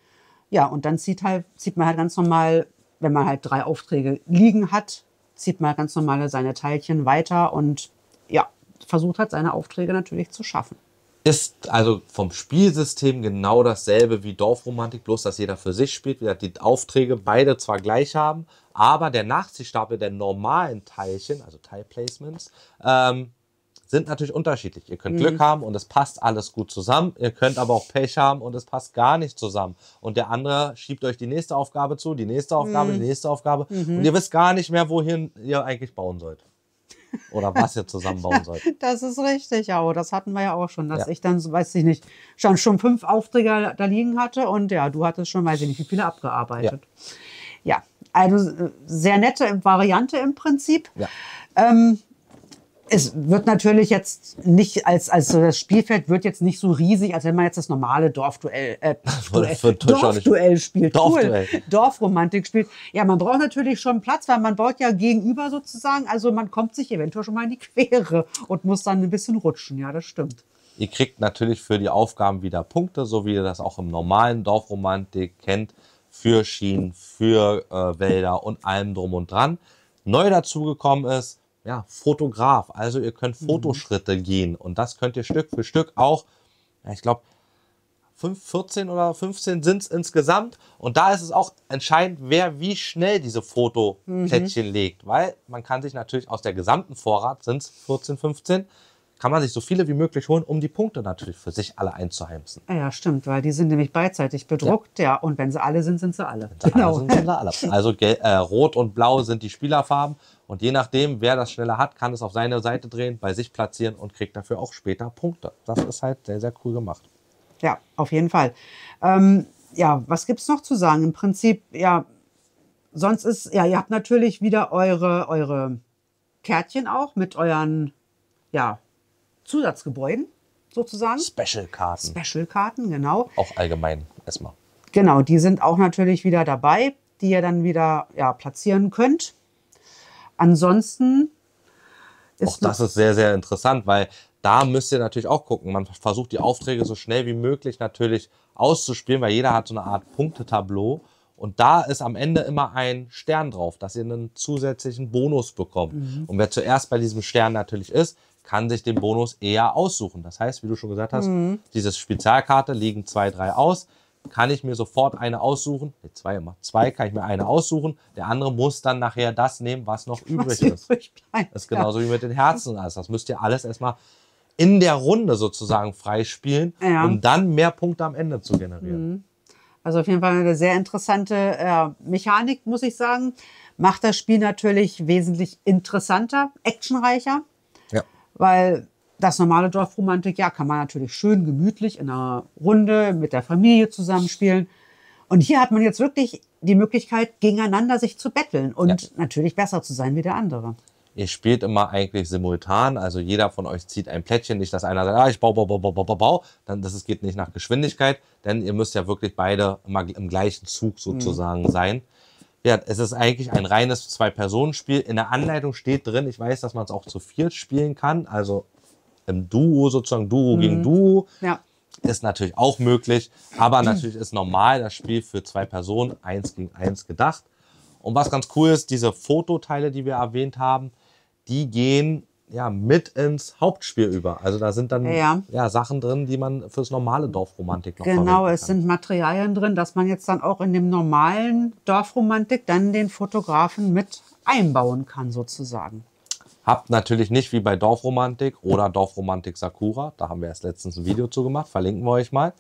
Ja, und dann zieht, halt, zieht man halt ganz normal, wenn man halt drei Aufträge liegen hat, zieht man ganz normal seine Teilchen weiter und ja, versucht halt seine Aufträge natürlich zu schaffen. Ist also vom Spielsystem genau dasselbe wie Dorfromantik, bloß dass jeder für sich spielt, wie die Aufträge beide zwar gleich haben, aber der Nachziehstapel der normalen Teilchen, also Tile-Placements, ähm, sind natürlich unterschiedlich. Ihr könnt mhm. Glück haben und es passt alles gut zusammen, ihr könnt aber auch Pech haben und es passt gar nicht zusammen. Und der andere schiebt euch die nächste Aufgabe zu, die nächste Aufgabe, mhm. die nächste Aufgabe mhm. und ihr wisst gar nicht mehr, wohin ihr eigentlich bauen sollt. Oder was ihr zusammenbauen sollt. Das ist richtig, ja. Das hatten wir ja auch schon, dass ja. ich dann, weiß ich nicht, schon, schon fünf Aufträge da liegen hatte und ja, du hattest schon, weiß ich nicht, wie viele abgearbeitet. Ja, ja, eine sehr nette Variante im Prinzip. Ja. Ähm, es wird natürlich jetzt nicht, als, also das Spielfeld wird jetzt nicht so riesig, als wenn man jetzt das normale Dorfduell, äh, Dorfduell spielt. Dorfduell. Cool. Dorfromantik spielt. Ja, man braucht natürlich schon Platz, weil man baut ja gegenüber sozusagen, also man kommt sich eventuell schon mal in die Quere und muss dann ein bisschen rutschen. Ja, das stimmt. Ihr kriegt natürlich für die Aufgaben wieder Punkte, so wie ihr das auch im normalen Dorfromantik kennt, für Schienen, für äh, Wälder und allem drum und dran. Neu dazugekommen ist, ja, Fotograf, also ihr könnt Fotoschritte mhm. gehen und das könnt ihr Stück für Stück auch, ja, ich glaube, vierzehn oder fünfzehn sind es insgesamt und da ist es auch entscheidend, wer wie schnell diese Fotoplättchen mhm. legt, weil man kann sich natürlich aus der gesamten Vorrat, sind es vierzehn, fünfzehn, kann man sich so viele wie möglich holen, um die Punkte natürlich für sich alle einzuheimsen. Ja, stimmt, weil die sind nämlich beidseitig bedruckt. Ja, ja, und wenn sie alle sind, sind sie alle. Wenn sie genau. alle sind, sind sie alle. Also äh, Rot und Blau sind die Spielerfarben. Und je nachdem, wer das schneller hat, kann es auf seine Seite drehen, bei sich platzieren und kriegt dafür auch später Punkte. Das ist halt sehr, sehr cool gemacht. Ja, auf jeden Fall. Ähm, ja, was gibt es noch zu sagen? Im Prinzip, ja, sonst ist, ja, ihr habt natürlich wieder eure, eure Kärtchen auch mit euren, ja, Zusatzgebäuden sozusagen. Special-Karten. Special-Karten, genau. Auch allgemein erstmal. Genau, die sind auch natürlich wieder dabei, die ihr dann wieder ja, platzieren könnt. Ansonsten ist auch das ist sehr, sehr interessant, weil da müsst ihr natürlich auch gucken. Man versucht die Aufträge so schnell wie möglich natürlich auszuspielen, weil jeder hat so eine Art Punktetableau. Und da ist am Ende immer ein Stern drauf, dass ihr einen zusätzlichen Bonus bekommt. Mhm. Und wer zuerst bei diesem Stern natürlich ist, kann sich den Bonus eher aussuchen. Das heißt, wie du schon gesagt hast, mhm. diese Spezialkarte liegen zwei, drei aus. Kann ich mir sofort eine aussuchen? Nee, zwei immer. Zwei kann ich mir eine aussuchen. Der andere muss dann nachher das nehmen, was noch übrig was ist. Übrig bleibt, das ist genauso ja. wie mit den Herzen und alles. Das müsst ihr alles erstmal in der Runde sozusagen freispielen, ja. um dann mehr Punkte am Ende zu generieren. Mhm. Also auf jeden Fall eine sehr interessante äh, Mechanik, muss ich sagen. Macht das Spiel natürlich wesentlich interessanter, actionreicher. Ja. Weil das normale Dorfromantik, ja, kann man natürlich schön gemütlich in einer Runde mit der Familie zusammenspielen. Und hier hat man jetzt wirklich die Möglichkeit, gegeneinander sich zu betteln und ja, natürlich besser zu sein wie der andere. Ihr spielt immer eigentlich simultan, also jeder von euch zieht ein Plättchen, nicht dass einer sagt, ah, ich bau, bau, bau, bau, bau, bau, dann das geht nicht nach Geschwindigkeit, denn ihr müsst ja wirklich beide immer im gleichen Zug sozusagen mhm. sein. Ja, es ist eigentlich ein reines Zwei-Personen-Spiel. In der Anleitung steht drin, ich weiß, dass man es auch zu viert spielen kann, also im Duo sozusagen, Duo mhm. gegen Duo. Ja. Ist natürlich auch möglich, aber natürlich ist normal das Spiel für zwei Personen eins gegen eins gedacht. Und was ganz cool ist, diese Fototeile, die wir erwähnt haben, die gehen ja mit ins Hauptspiel über. Also da sind dann ja, ja Sachen drin, die man fürs normale Dorfromantik noch verwenden kann. Genau, es sind Materialien drin, dass man jetzt dann auch in dem normalen Dorfromantik dann den Fotografen mit einbauen kann sozusagen. Habt natürlich nicht wie bei Dorfromantik oder Dorfromantik Sakura, da haben wir erst letztens ein Video zu gemacht, verlinken wir euch mal.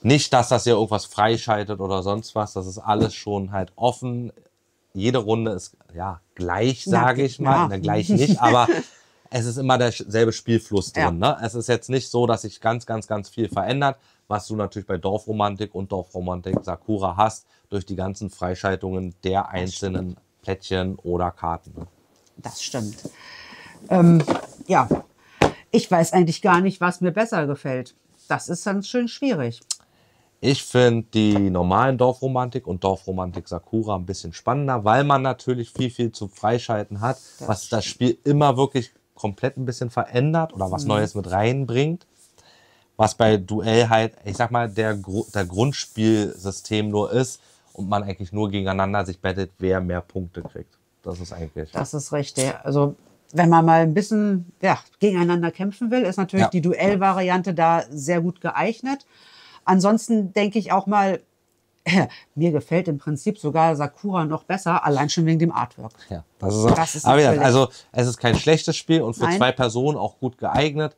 Nicht, dass das hier irgendwas freischaltet oder sonst was, das ist alles schon halt offen. Jede Runde ist ja gleich, sage ich mal. Ja. Na, gleich nicht, aber es ist immer derselbe Spielfluss drin. Ja. Ne? Es ist jetzt nicht so, dass sich ganz, ganz, ganz viel verändert, was du natürlich bei Dorfromantik und Dorfromantik Sakura hast, durch die ganzen Freischaltungen der einzelnen Plättchen oder Karten. Ne? Das stimmt. Ähm, ja, ich weiß eigentlich gar nicht, was mir besser gefällt. Das ist dann schön schwierig. Ich finde die normalen Dorfromantik und Dorfromantik Sakura ein bisschen spannender, weil man natürlich viel, viel zu freischalten hat, das was das Spiel immer wirklich komplett ein bisschen verändert oder was mhm. Neues mit reinbringt. Was bei Duell halt, ich sag mal, der, der Grundspielsystem nur ist und man eigentlich nur gegeneinander sich bettelt, wer mehr Punkte kriegt. Das ist eigentlich... Das ist richtig. Also wenn man mal ein bisschen ja, gegeneinander kämpfen will, ist natürlich ja. die Duellvariante da sehr gut geeignet. Ansonsten denke ich auch mal, mir gefällt im Prinzip sogar Sakura noch besser, allein schon wegen dem Artwork. Ja, das ist, das ist aber ja, also es ist kein schlechtes Spiel und für Nein. zwei Personen auch gut geeignet.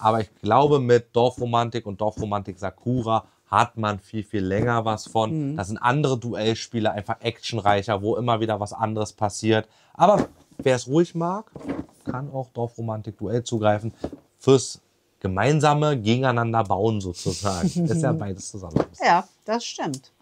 Aber ich glaube, mit Dorfromantik und Dorfromantik Sakura hat man viel, viel länger was von. Mhm. Das sind andere Duellspiele, einfach actionreicher, wo immer wieder was anderes passiert. Aber wer es ruhig mag, kann auch Dorfromantik Duell zugreifen fürs gemeinsame gegeneinander bauen sozusagen. Das ist ja beides zusammen. Ja, das stimmt.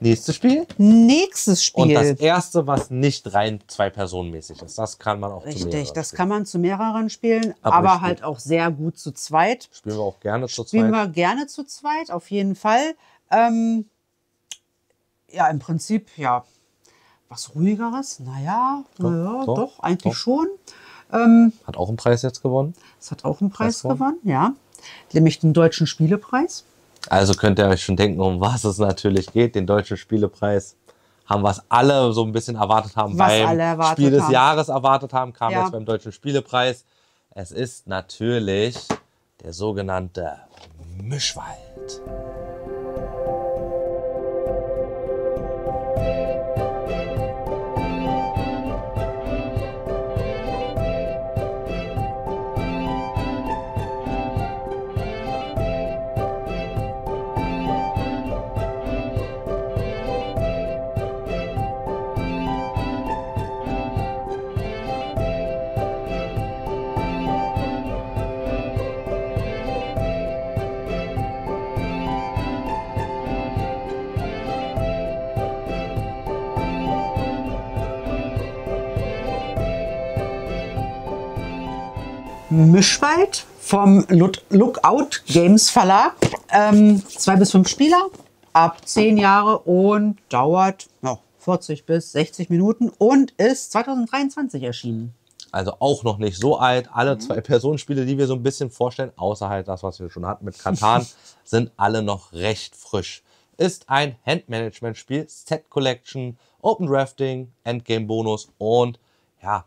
Nächstes Spiel? Nächstes Spiel. Und das erste, was nicht rein zwei-personenmäßig ist. Das kann man auch richtig, zu mehreren das spielen. Kann man zu mehreren spielen, aber, aber halt spiel. auch sehr gut zu zweit. Spielen wir auch gerne zu zweit. Spielen wir gerne zu zweit, auf jeden Fall. Ähm, ja, im Prinzip, ja, was Ruhigeres. Naja, doch, naja, doch, doch eigentlich doch. schon. Ähm, hat auch einen Preis jetzt gewonnen. Es hat auch einen Preis gewonnen, ja. Nämlich den Deutschen Spielepreis. Also könnt ihr euch schon denken, um was es natürlich geht. Den Deutschen Spielepreis haben, was alle so ein bisschen erwartet haben, was beim alle erwartet Spiel des haben. Jahres erwartet haben, kam ja. jetzt beim Deutschen Spielepreis. Es ist natürlich der sogenannte Mischwald. Mischwald vom Lookout Games Verlag. Ähm, zwei bis fünf Spieler ab zehn Jahre und dauert oh, vierzig bis sechzig Minuten und ist zweitausenddreiundzwanzig erschienen. Also auch noch nicht so alt. Alle mhm. Zwei-Personen-Spiele, die wir so ein bisschen vorstellen, außer halt das, was wir schon hatten mit Catan, sind alle noch recht frisch. Ist ein Handmanagement-Spiel, Set Collection, Open Drafting, Endgame-Bonus und ja,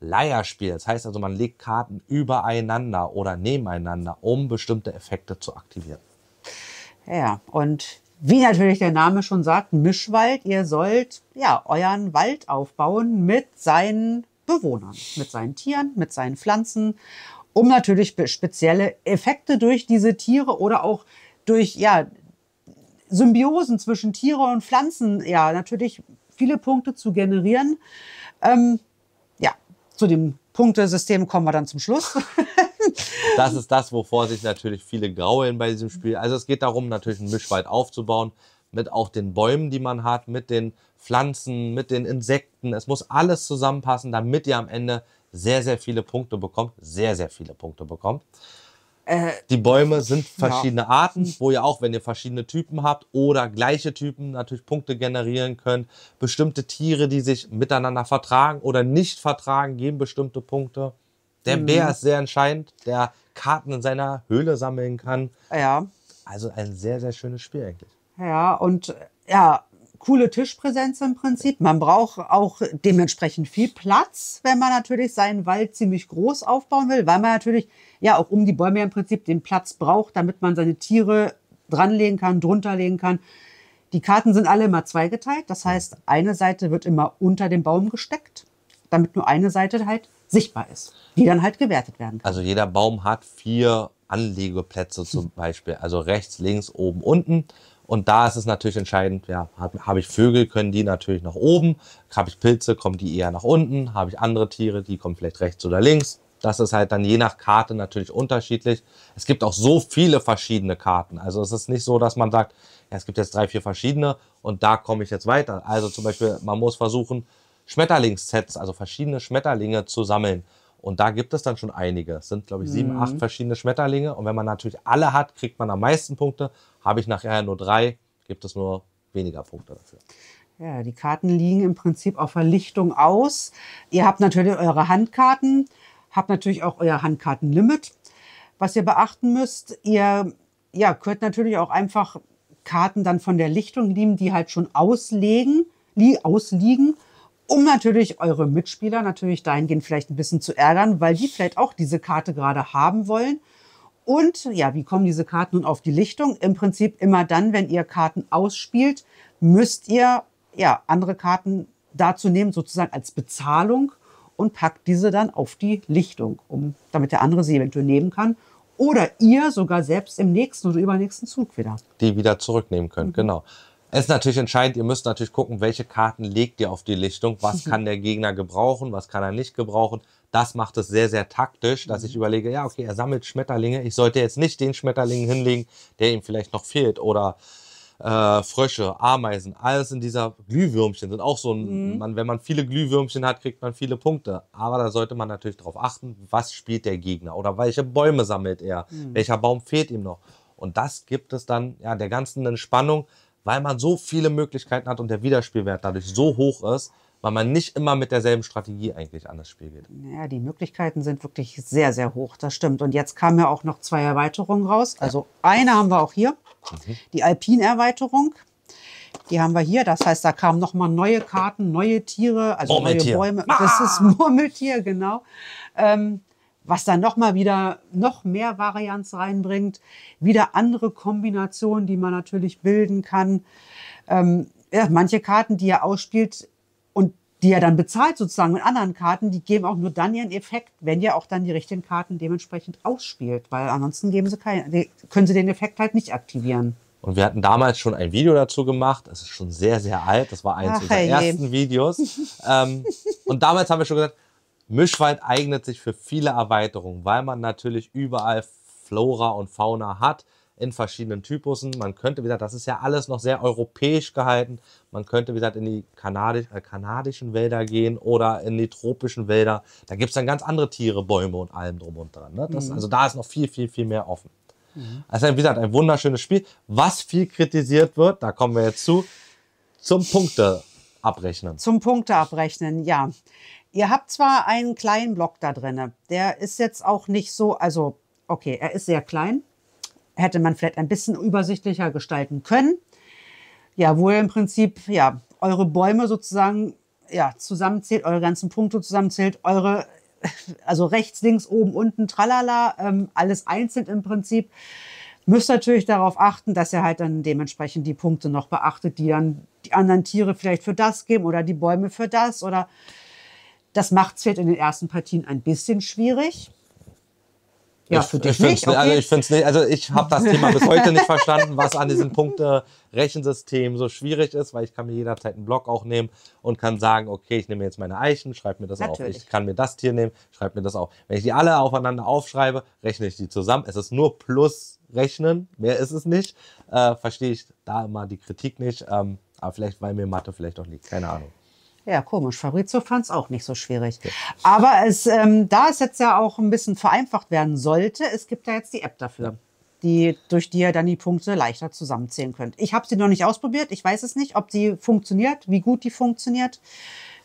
Leierspiel. Das heißt also, man legt Karten übereinander oder nebeneinander, um bestimmte Effekte zu aktivieren. Ja, und wie natürlich der Name schon sagt, Mischwald, ihr sollt ja euren Wald aufbauen mit seinen Bewohnern, mit seinen Tieren, mit seinen Pflanzen, um natürlich spezielle Effekte durch diese Tiere oder auch durch ja Symbiosen zwischen Tiere und Pflanzen, ja, natürlich viele Punkte zu generieren. Ähm, ja, zu dem Punktesystem kommen wir dann zum Schluss. Das ist das, wovor sich natürlich viele grauen bei diesem Spiel. Also es geht darum, natürlich einen Mischwald aufzubauen mit auch den Bäumen, die man hat, mit den Pflanzen, mit den Insekten. Es muss alles zusammenpassen, damit ihr am Ende sehr, sehr viele Punkte bekommt. Sehr, sehr viele Punkte bekommt. Äh, die Bäume sind verschiedene ja. Arten, wo ihr auch, wenn ihr verschiedene Typen habt oder gleiche Typen, natürlich Punkte generieren könnt. Bestimmte Tiere, die sich miteinander vertragen oder nicht vertragen, geben bestimmte Punkte. Der Bär ist sehr entscheidend, der Karten in seiner Höhle sammeln kann. Ja. Also ein sehr, sehr schönes Spiel eigentlich. Ja, und ja, coole Tischpräsenz im Prinzip. Man braucht auch dementsprechend viel Platz, wenn man natürlich seinen Wald ziemlich groß aufbauen will, weil man natürlich ja auch um die Bäume im Prinzip den Platz braucht, damit man seine Tiere dranlegen kann, drunterlegen kann. Die Karten sind alle immer zweigeteilt. Das heißt, eine Seite wird immer unter den Baum gesteckt, damit nur eine Seite halt sichtbar ist, die dann halt gewertet werden kann. Also jeder Baum hat vier Anlegeplätze zum Beispiel, also rechts, links, oben, unten. Und da ist es natürlich entscheidend, ja, habe hab ich Vögel, können die natürlich nach oben, habe ich Pilze, kommen die eher nach unten, habe ich andere Tiere, die kommen vielleicht rechts oder links. Das ist halt dann je nach Karte natürlich unterschiedlich. Es gibt auch so viele verschiedene Karten. Also es ist nicht so, dass man sagt, ja, es gibt jetzt drei, vier verschiedene und da komme ich jetzt weiter. Also zum Beispiel, man muss versuchen, Schmetterlingssets, also verschiedene Schmetterlinge zu sammeln. Und da gibt es dann schon einige. Es sind, glaube ich, sieben, mhm. acht verschiedene Schmetterlinge. Und wenn man natürlich alle hat, kriegt man am meisten Punkte. Habe ich nachher nur drei, gibt es nur weniger Punkte dafür. Ja, die Karten liegen im Prinzip auf Verlichtung aus. Ihr habt natürlich eure Handkarten, habt natürlich auch euer Handkartenlimit, was ihr beachten müsst. Ihr ja, könnt natürlich auch einfach Karten dann von der Lichtung nehmen, die halt schon auslegen, die ausliegen, um natürlich eure Mitspieler natürlich dahingehend vielleicht ein bisschen zu ärgern, weil die vielleicht auch diese Karte gerade haben wollen. Und ja, wie kommen diese Karten nun auf die Lichtung? Im Prinzip immer dann, wenn ihr Karten ausspielt, müsst ihr ja andere Karten dazu nehmen, sozusagen als Bezahlung, und packt diese dann auf die Lichtung, um, damit der andere sie eventuell nehmen kann. Oder ihr sogar selbst im nächsten oder übernächsten Zug wieder. Die wieder zurücknehmen könnt, mhm. genau. Es ist natürlich entscheidend, ihr müsst natürlich gucken, welche Karten legt ihr auf die Lichtung, was kann der Gegner gebrauchen, was kann er nicht gebrauchen. Das macht es sehr, sehr taktisch, dass ich überlege, ja, okay, er sammelt Schmetterlinge, ich sollte jetzt nicht den Schmetterling hinlegen, der ihm vielleicht noch fehlt, oder äh, Frösche, Ameisen, alles in dieser Glühwürmchen sind auch so, ein, mhm. man, wenn man viele Glühwürmchen hat, kriegt man viele Punkte. Aber da sollte man natürlich darauf achten, was spielt der Gegner oder welche Bäume sammelt er, mhm. welcher Baum fehlt ihm noch. Und das gibt es dann ja, der ganzen Entspannung, weil man so viele Möglichkeiten hat und der Wiederspielwert dadurch so hoch ist, weil man nicht immer mit derselben Strategie eigentlich an das Spiel geht. Ja, die Möglichkeiten sind wirklich sehr, sehr hoch, das stimmt. Und jetzt kamen ja auch noch zwei Erweiterungen raus. Also eine haben wir auch hier, mhm. die Alpin-Erweiterung. Die haben wir hier, das heißt, da kamen nochmal neue Karten, neue Tiere, also Murmeltier. Neue Bäume. Ah! Das ist Murmeltier, genau. Ähm, was dann nochmal wieder noch mehr Varianz reinbringt, wieder andere Kombinationen, die man natürlich bilden kann. Ähm, ja, manche Karten, die er ausspielt und die er dann bezahlt sozusagen mit anderen Karten, die geben auch nur dann ihren Effekt, wenn ihr auch dann die richtigen Karten dementsprechend ausspielt, weil ansonsten geben sie keinen, können sie den Effekt halt nicht aktivieren. Und wir hatten damals schon ein Video dazu gemacht. Es ist schon sehr, sehr alt. Das war eins Ach, unserer hey. ersten Videos. ähm, und damals haben wir schon gesagt, Mischwald eignet sich für viele Erweiterungen, weil man natürlich überall Flora und Fauna hat in verschiedenen Typussen. Man könnte wieder, das ist ja alles noch sehr europäisch gehalten, man könnte wieder in die Kanadisch, äh, kanadischen Wälder gehen oder in die tropischen Wälder. Da gibt es dann ganz andere Tiere, Bäume und allem drum und dran. Ne? Das, mhm. Also da ist noch viel, viel, viel mehr offen. Mhm. Also wie gesagt, ein wunderschönes Spiel. Was viel kritisiert wird, da kommen wir jetzt zu, zum Punkte abrechnen. Zum Punkte abrechnen, ja. Ihr habt zwar einen kleinen Block da drin, der ist jetzt auch nicht so, also okay, er ist sehr klein, hätte man vielleicht ein bisschen übersichtlicher gestalten können, ja, wo ihr im Prinzip, ja, eure Bäume sozusagen, ja, zusammenzählt, eure ganzen Punkte zusammenzählt, eure, also rechts, links, oben, unten, tralala, ähm, alles einzeln im Prinzip, müsst natürlich darauf achten, dass ihr halt dann dementsprechend die Punkte noch beachtet, die dann die anderen Tiere vielleicht für das geben oder die Bäume für das oder... Das macht es vielleicht in den ersten Partien ein bisschen schwierig. Ja, ich, ich finde es okay. also nicht, also ich habe das Thema bis heute nicht verstanden, was an diesem Punkt äh, Rechensystem so schwierig ist, weil ich kann mir jederzeit einen Block auch nehmen und kann sagen, okay, ich nehme jetzt meine Eichen, schreibe mir das Natürlich. auf. Ich kann mir das Tier nehmen, schreibe mir das auf. Wenn ich die alle aufeinander aufschreibe, rechne ich die zusammen. Es ist nur plus rechnen, mehr ist es nicht. Äh, verstehe ich da immer die Kritik nicht, ähm, aber vielleicht, weil mir Mathe vielleicht auch liegt, keine Ahnung. Ja, komisch. Fabrizio fand es auch nicht so schwierig. Okay. Aber es, ähm, da es jetzt ja auch ein bisschen vereinfacht werden sollte, es gibt ja jetzt die App dafür, ja. die, durch die ihr dann die Punkte leichter zusammenzählen könnt. Ich habe sie noch nicht ausprobiert. Ich weiß es nicht, ob die funktioniert, wie gut die funktioniert.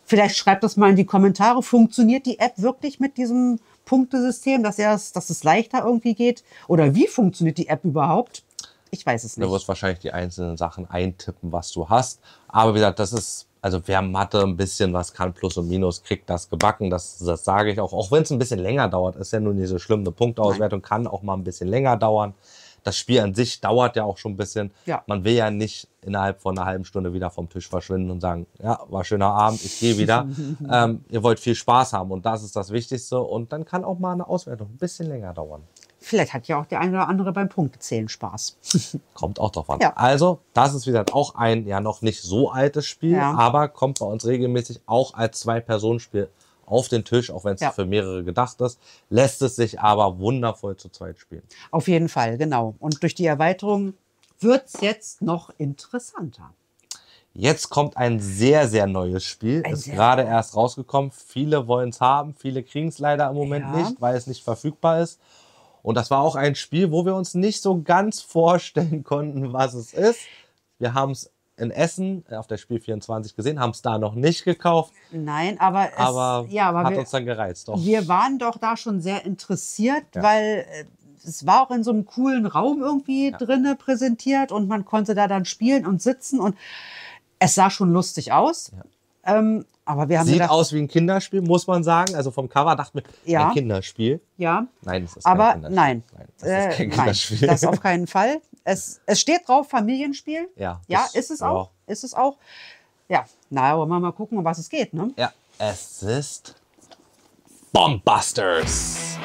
Vielleicht schreibt das mal in die Kommentare. Funktioniert die App wirklich mit diesem Punktesystem, dass, dass es leichter irgendwie geht? Oder wie funktioniert die App überhaupt? Ich weiß es nicht. Du wirst wahrscheinlich die einzelnen Sachen eintippen, was du hast. Aber wie gesagt, das ist... Also wer Mathe ein bisschen was kann, Plus und Minus, kriegt das gebacken. Das, das sage ich auch. Auch wenn es ein bisschen länger dauert, ist ja nun nicht so schlimm. Eine Punktauswertung Nein. kann auch mal ein bisschen länger dauern. Das Spiel an sich dauert ja auch schon ein bisschen. Ja. Man will ja nicht innerhalb von einer halben Stunde wieder vom Tisch verschwinden und sagen, ja, war schöner Abend, ich gehe wieder. ähm, ihr wollt viel Spaß haben und das ist das Wichtigste. Und dann kann auch mal eine Auswertung ein bisschen länger dauern. Vielleicht hat ja auch der eine oder andere beim Punktezählen Spaß. Kommt auch drauf an. Ja. Also, das ist wieder auch ein ja noch nicht so altes Spiel, ja. aber kommt bei uns regelmäßig auch als Zwei-Personen-Spiel auf den Tisch, auch wenn es ja. für mehrere gedacht ist. Lässt es sich aber wundervoll zu zweit spielen. Auf jeden Fall, genau. Und durch die Erweiterung wird es jetzt noch interessanter. Jetzt kommt ein sehr, sehr neues Spiel. Ein ist gerade erst rausgekommen. Viele wollen es haben, viele kriegen es leider im Moment ja. nicht, weil es nicht verfügbar ist. Und das war auch ein Spiel, wo wir uns nicht so ganz vorstellen konnten, was es ist. Wir haben es in Essen auf der Spiel vierundzwanzig gesehen, haben es da noch nicht gekauft. Nein, aber es aber ja, aber hat wir, uns dann gereizt. Doch. Wir waren doch da schon sehr interessiert, ja. weil es war auch in so einem coolen Raum irgendwie ja. drinne präsentiert und man konnte da dann spielen und sitzen und es sah schon lustig aus. Ja. Ähm, aber wir haben Sieht gedacht, aus wie ein Kinderspiel, muss man sagen. Also vom Cover dachte man, ja, ein Kinderspiel. Ja, nein, es ist aber kein Kinderspiel. Nein, nein, das äh, ist kein Kinderspiel. Nein, das auf keinen Fall. Es, es steht drauf, Familienspiel. Ja, ja ist es auch. auch. Ist es auch. Ja, na, aber mal, mal gucken, um was es geht. Ne? Ja, es ist Bomb Busters.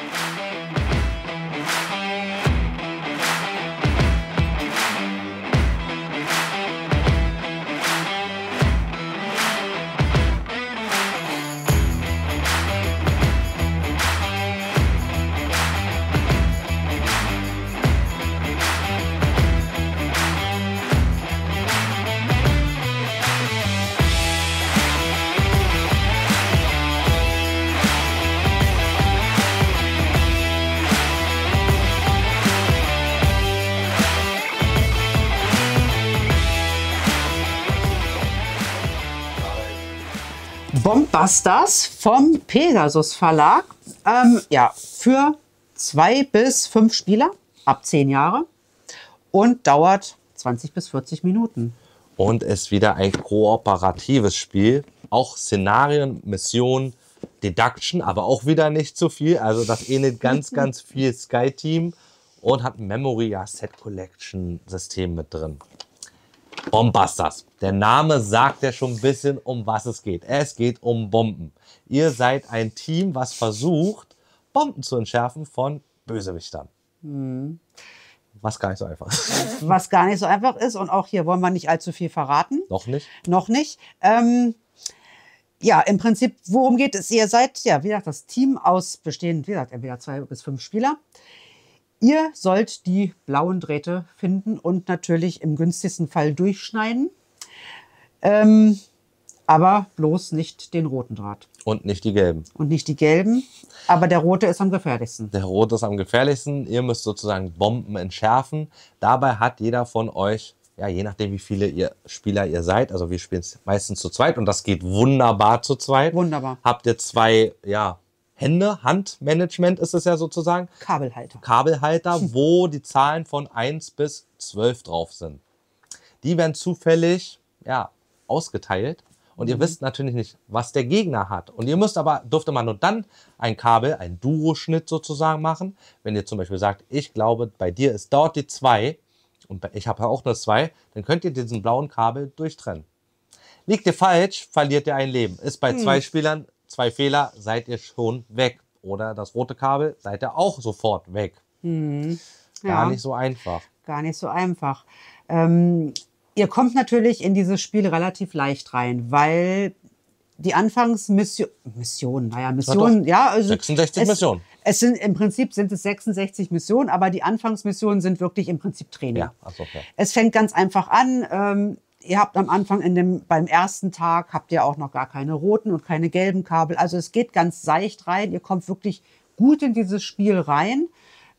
Bomb Busters vom Pegasus Verlag, ähm, ja, für zwei bis fünf Spieler ab zehn Jahre und dauert zwanzig bis vierzig Minuten. Und ist wieder ein kooperatives Spiel, auch Szenarien, Missionen, Deduction, aber auch wieder nicht zu viel. Also das ähnelt ganz, ganz viel Sky Team und hat ein Memory-Set-Collection-System mit drin. Bomb Busters. Der Name sagt ja schon ein bisschen, um was es geht. Es geht um Bomben. Ihr seid ein Team, was versucht, Bomben zu entschärfen von Bösewichtern. Hm. Was gar nicht so einfach ist. Was gar nicht so einfach ist. Und auch hier wollen wir nicht allzu viel verraten. Noch nicht. Noch nicht. Ähm, ja, im Prinzip, worum geht es? Ihr seid, ja, wie gesagt, das Team aus bestehend, wie gesagt, entweder zwei bis fünf Spieler. Ihr sollt die blauen Drähte finden und natürlich im günstigsten Fall durchschneiden. Ähm, aber bloß nicht den roten Draht. Und nicht die gelben. Und nicht die gelben. Aber der rote ist am gefährlichsten. Der rote ist am gefährlichsten. Ihr müsst sozusagen Bomben entschärfen. Dabei hat jeder von euch, ja, je nachdem wie viele ihr Spieler ihr seid, also wir spielen es meistens zu zweit und das geht wunderbar zu zweit. Wunderbar. Habt ihr zwei, ja... Hände, Handmanagement ist es ja sozusagen. Kabelhalter. Kabelhalter, wo die Zahlen von eins bis zwölf drauf sind. Die werden zufällig ja, ausgeteilt und mhm. ihr wisst natürlich nicht, was der Gegner hat. Und ihr müsst aber, dürft immer nur dann ein Kabel, ein Duo-Schnitt sozusagen machen. Wenn ihr zum Beispiel sagt, ich glaube, bei dir ist dort die zwei und ich habe auch nur zwei, dann könnt ihr diesen blauen Kabel durchtrennen. Liegt ihr falsch, verliert ihr ein Leben. Ist bei mhm. zwei Spielern zwei Fehler, seid ihr schon weg. oder das rote Kabel, seid ihr auch sofort weg. Mhm. Gar ja. nicht so einfach. Gar nicht so einfach. Ähm, ihr kommt natürlich in dieses Spiel relativ leicht rein, weil die Anfangsmission, Missionen, naja, Missionen, ja, also sechsundsechzig es, Missionen. Es sind, im Prinzip sind es sechsundsechzig Missionen, aber die Anfangsmissionen sind wirklich im Prinzip Training. Ja, also okay. Es fängt ganz einfach an. Ähm, ihr habt am Anfang, in dem, beim ersten Tag, habt ihr auch noch gar keine roten und keine gelben Kabel. Also es geht ganz seicht rein. Ihr kommt wirklich gut in dieses Spiel rein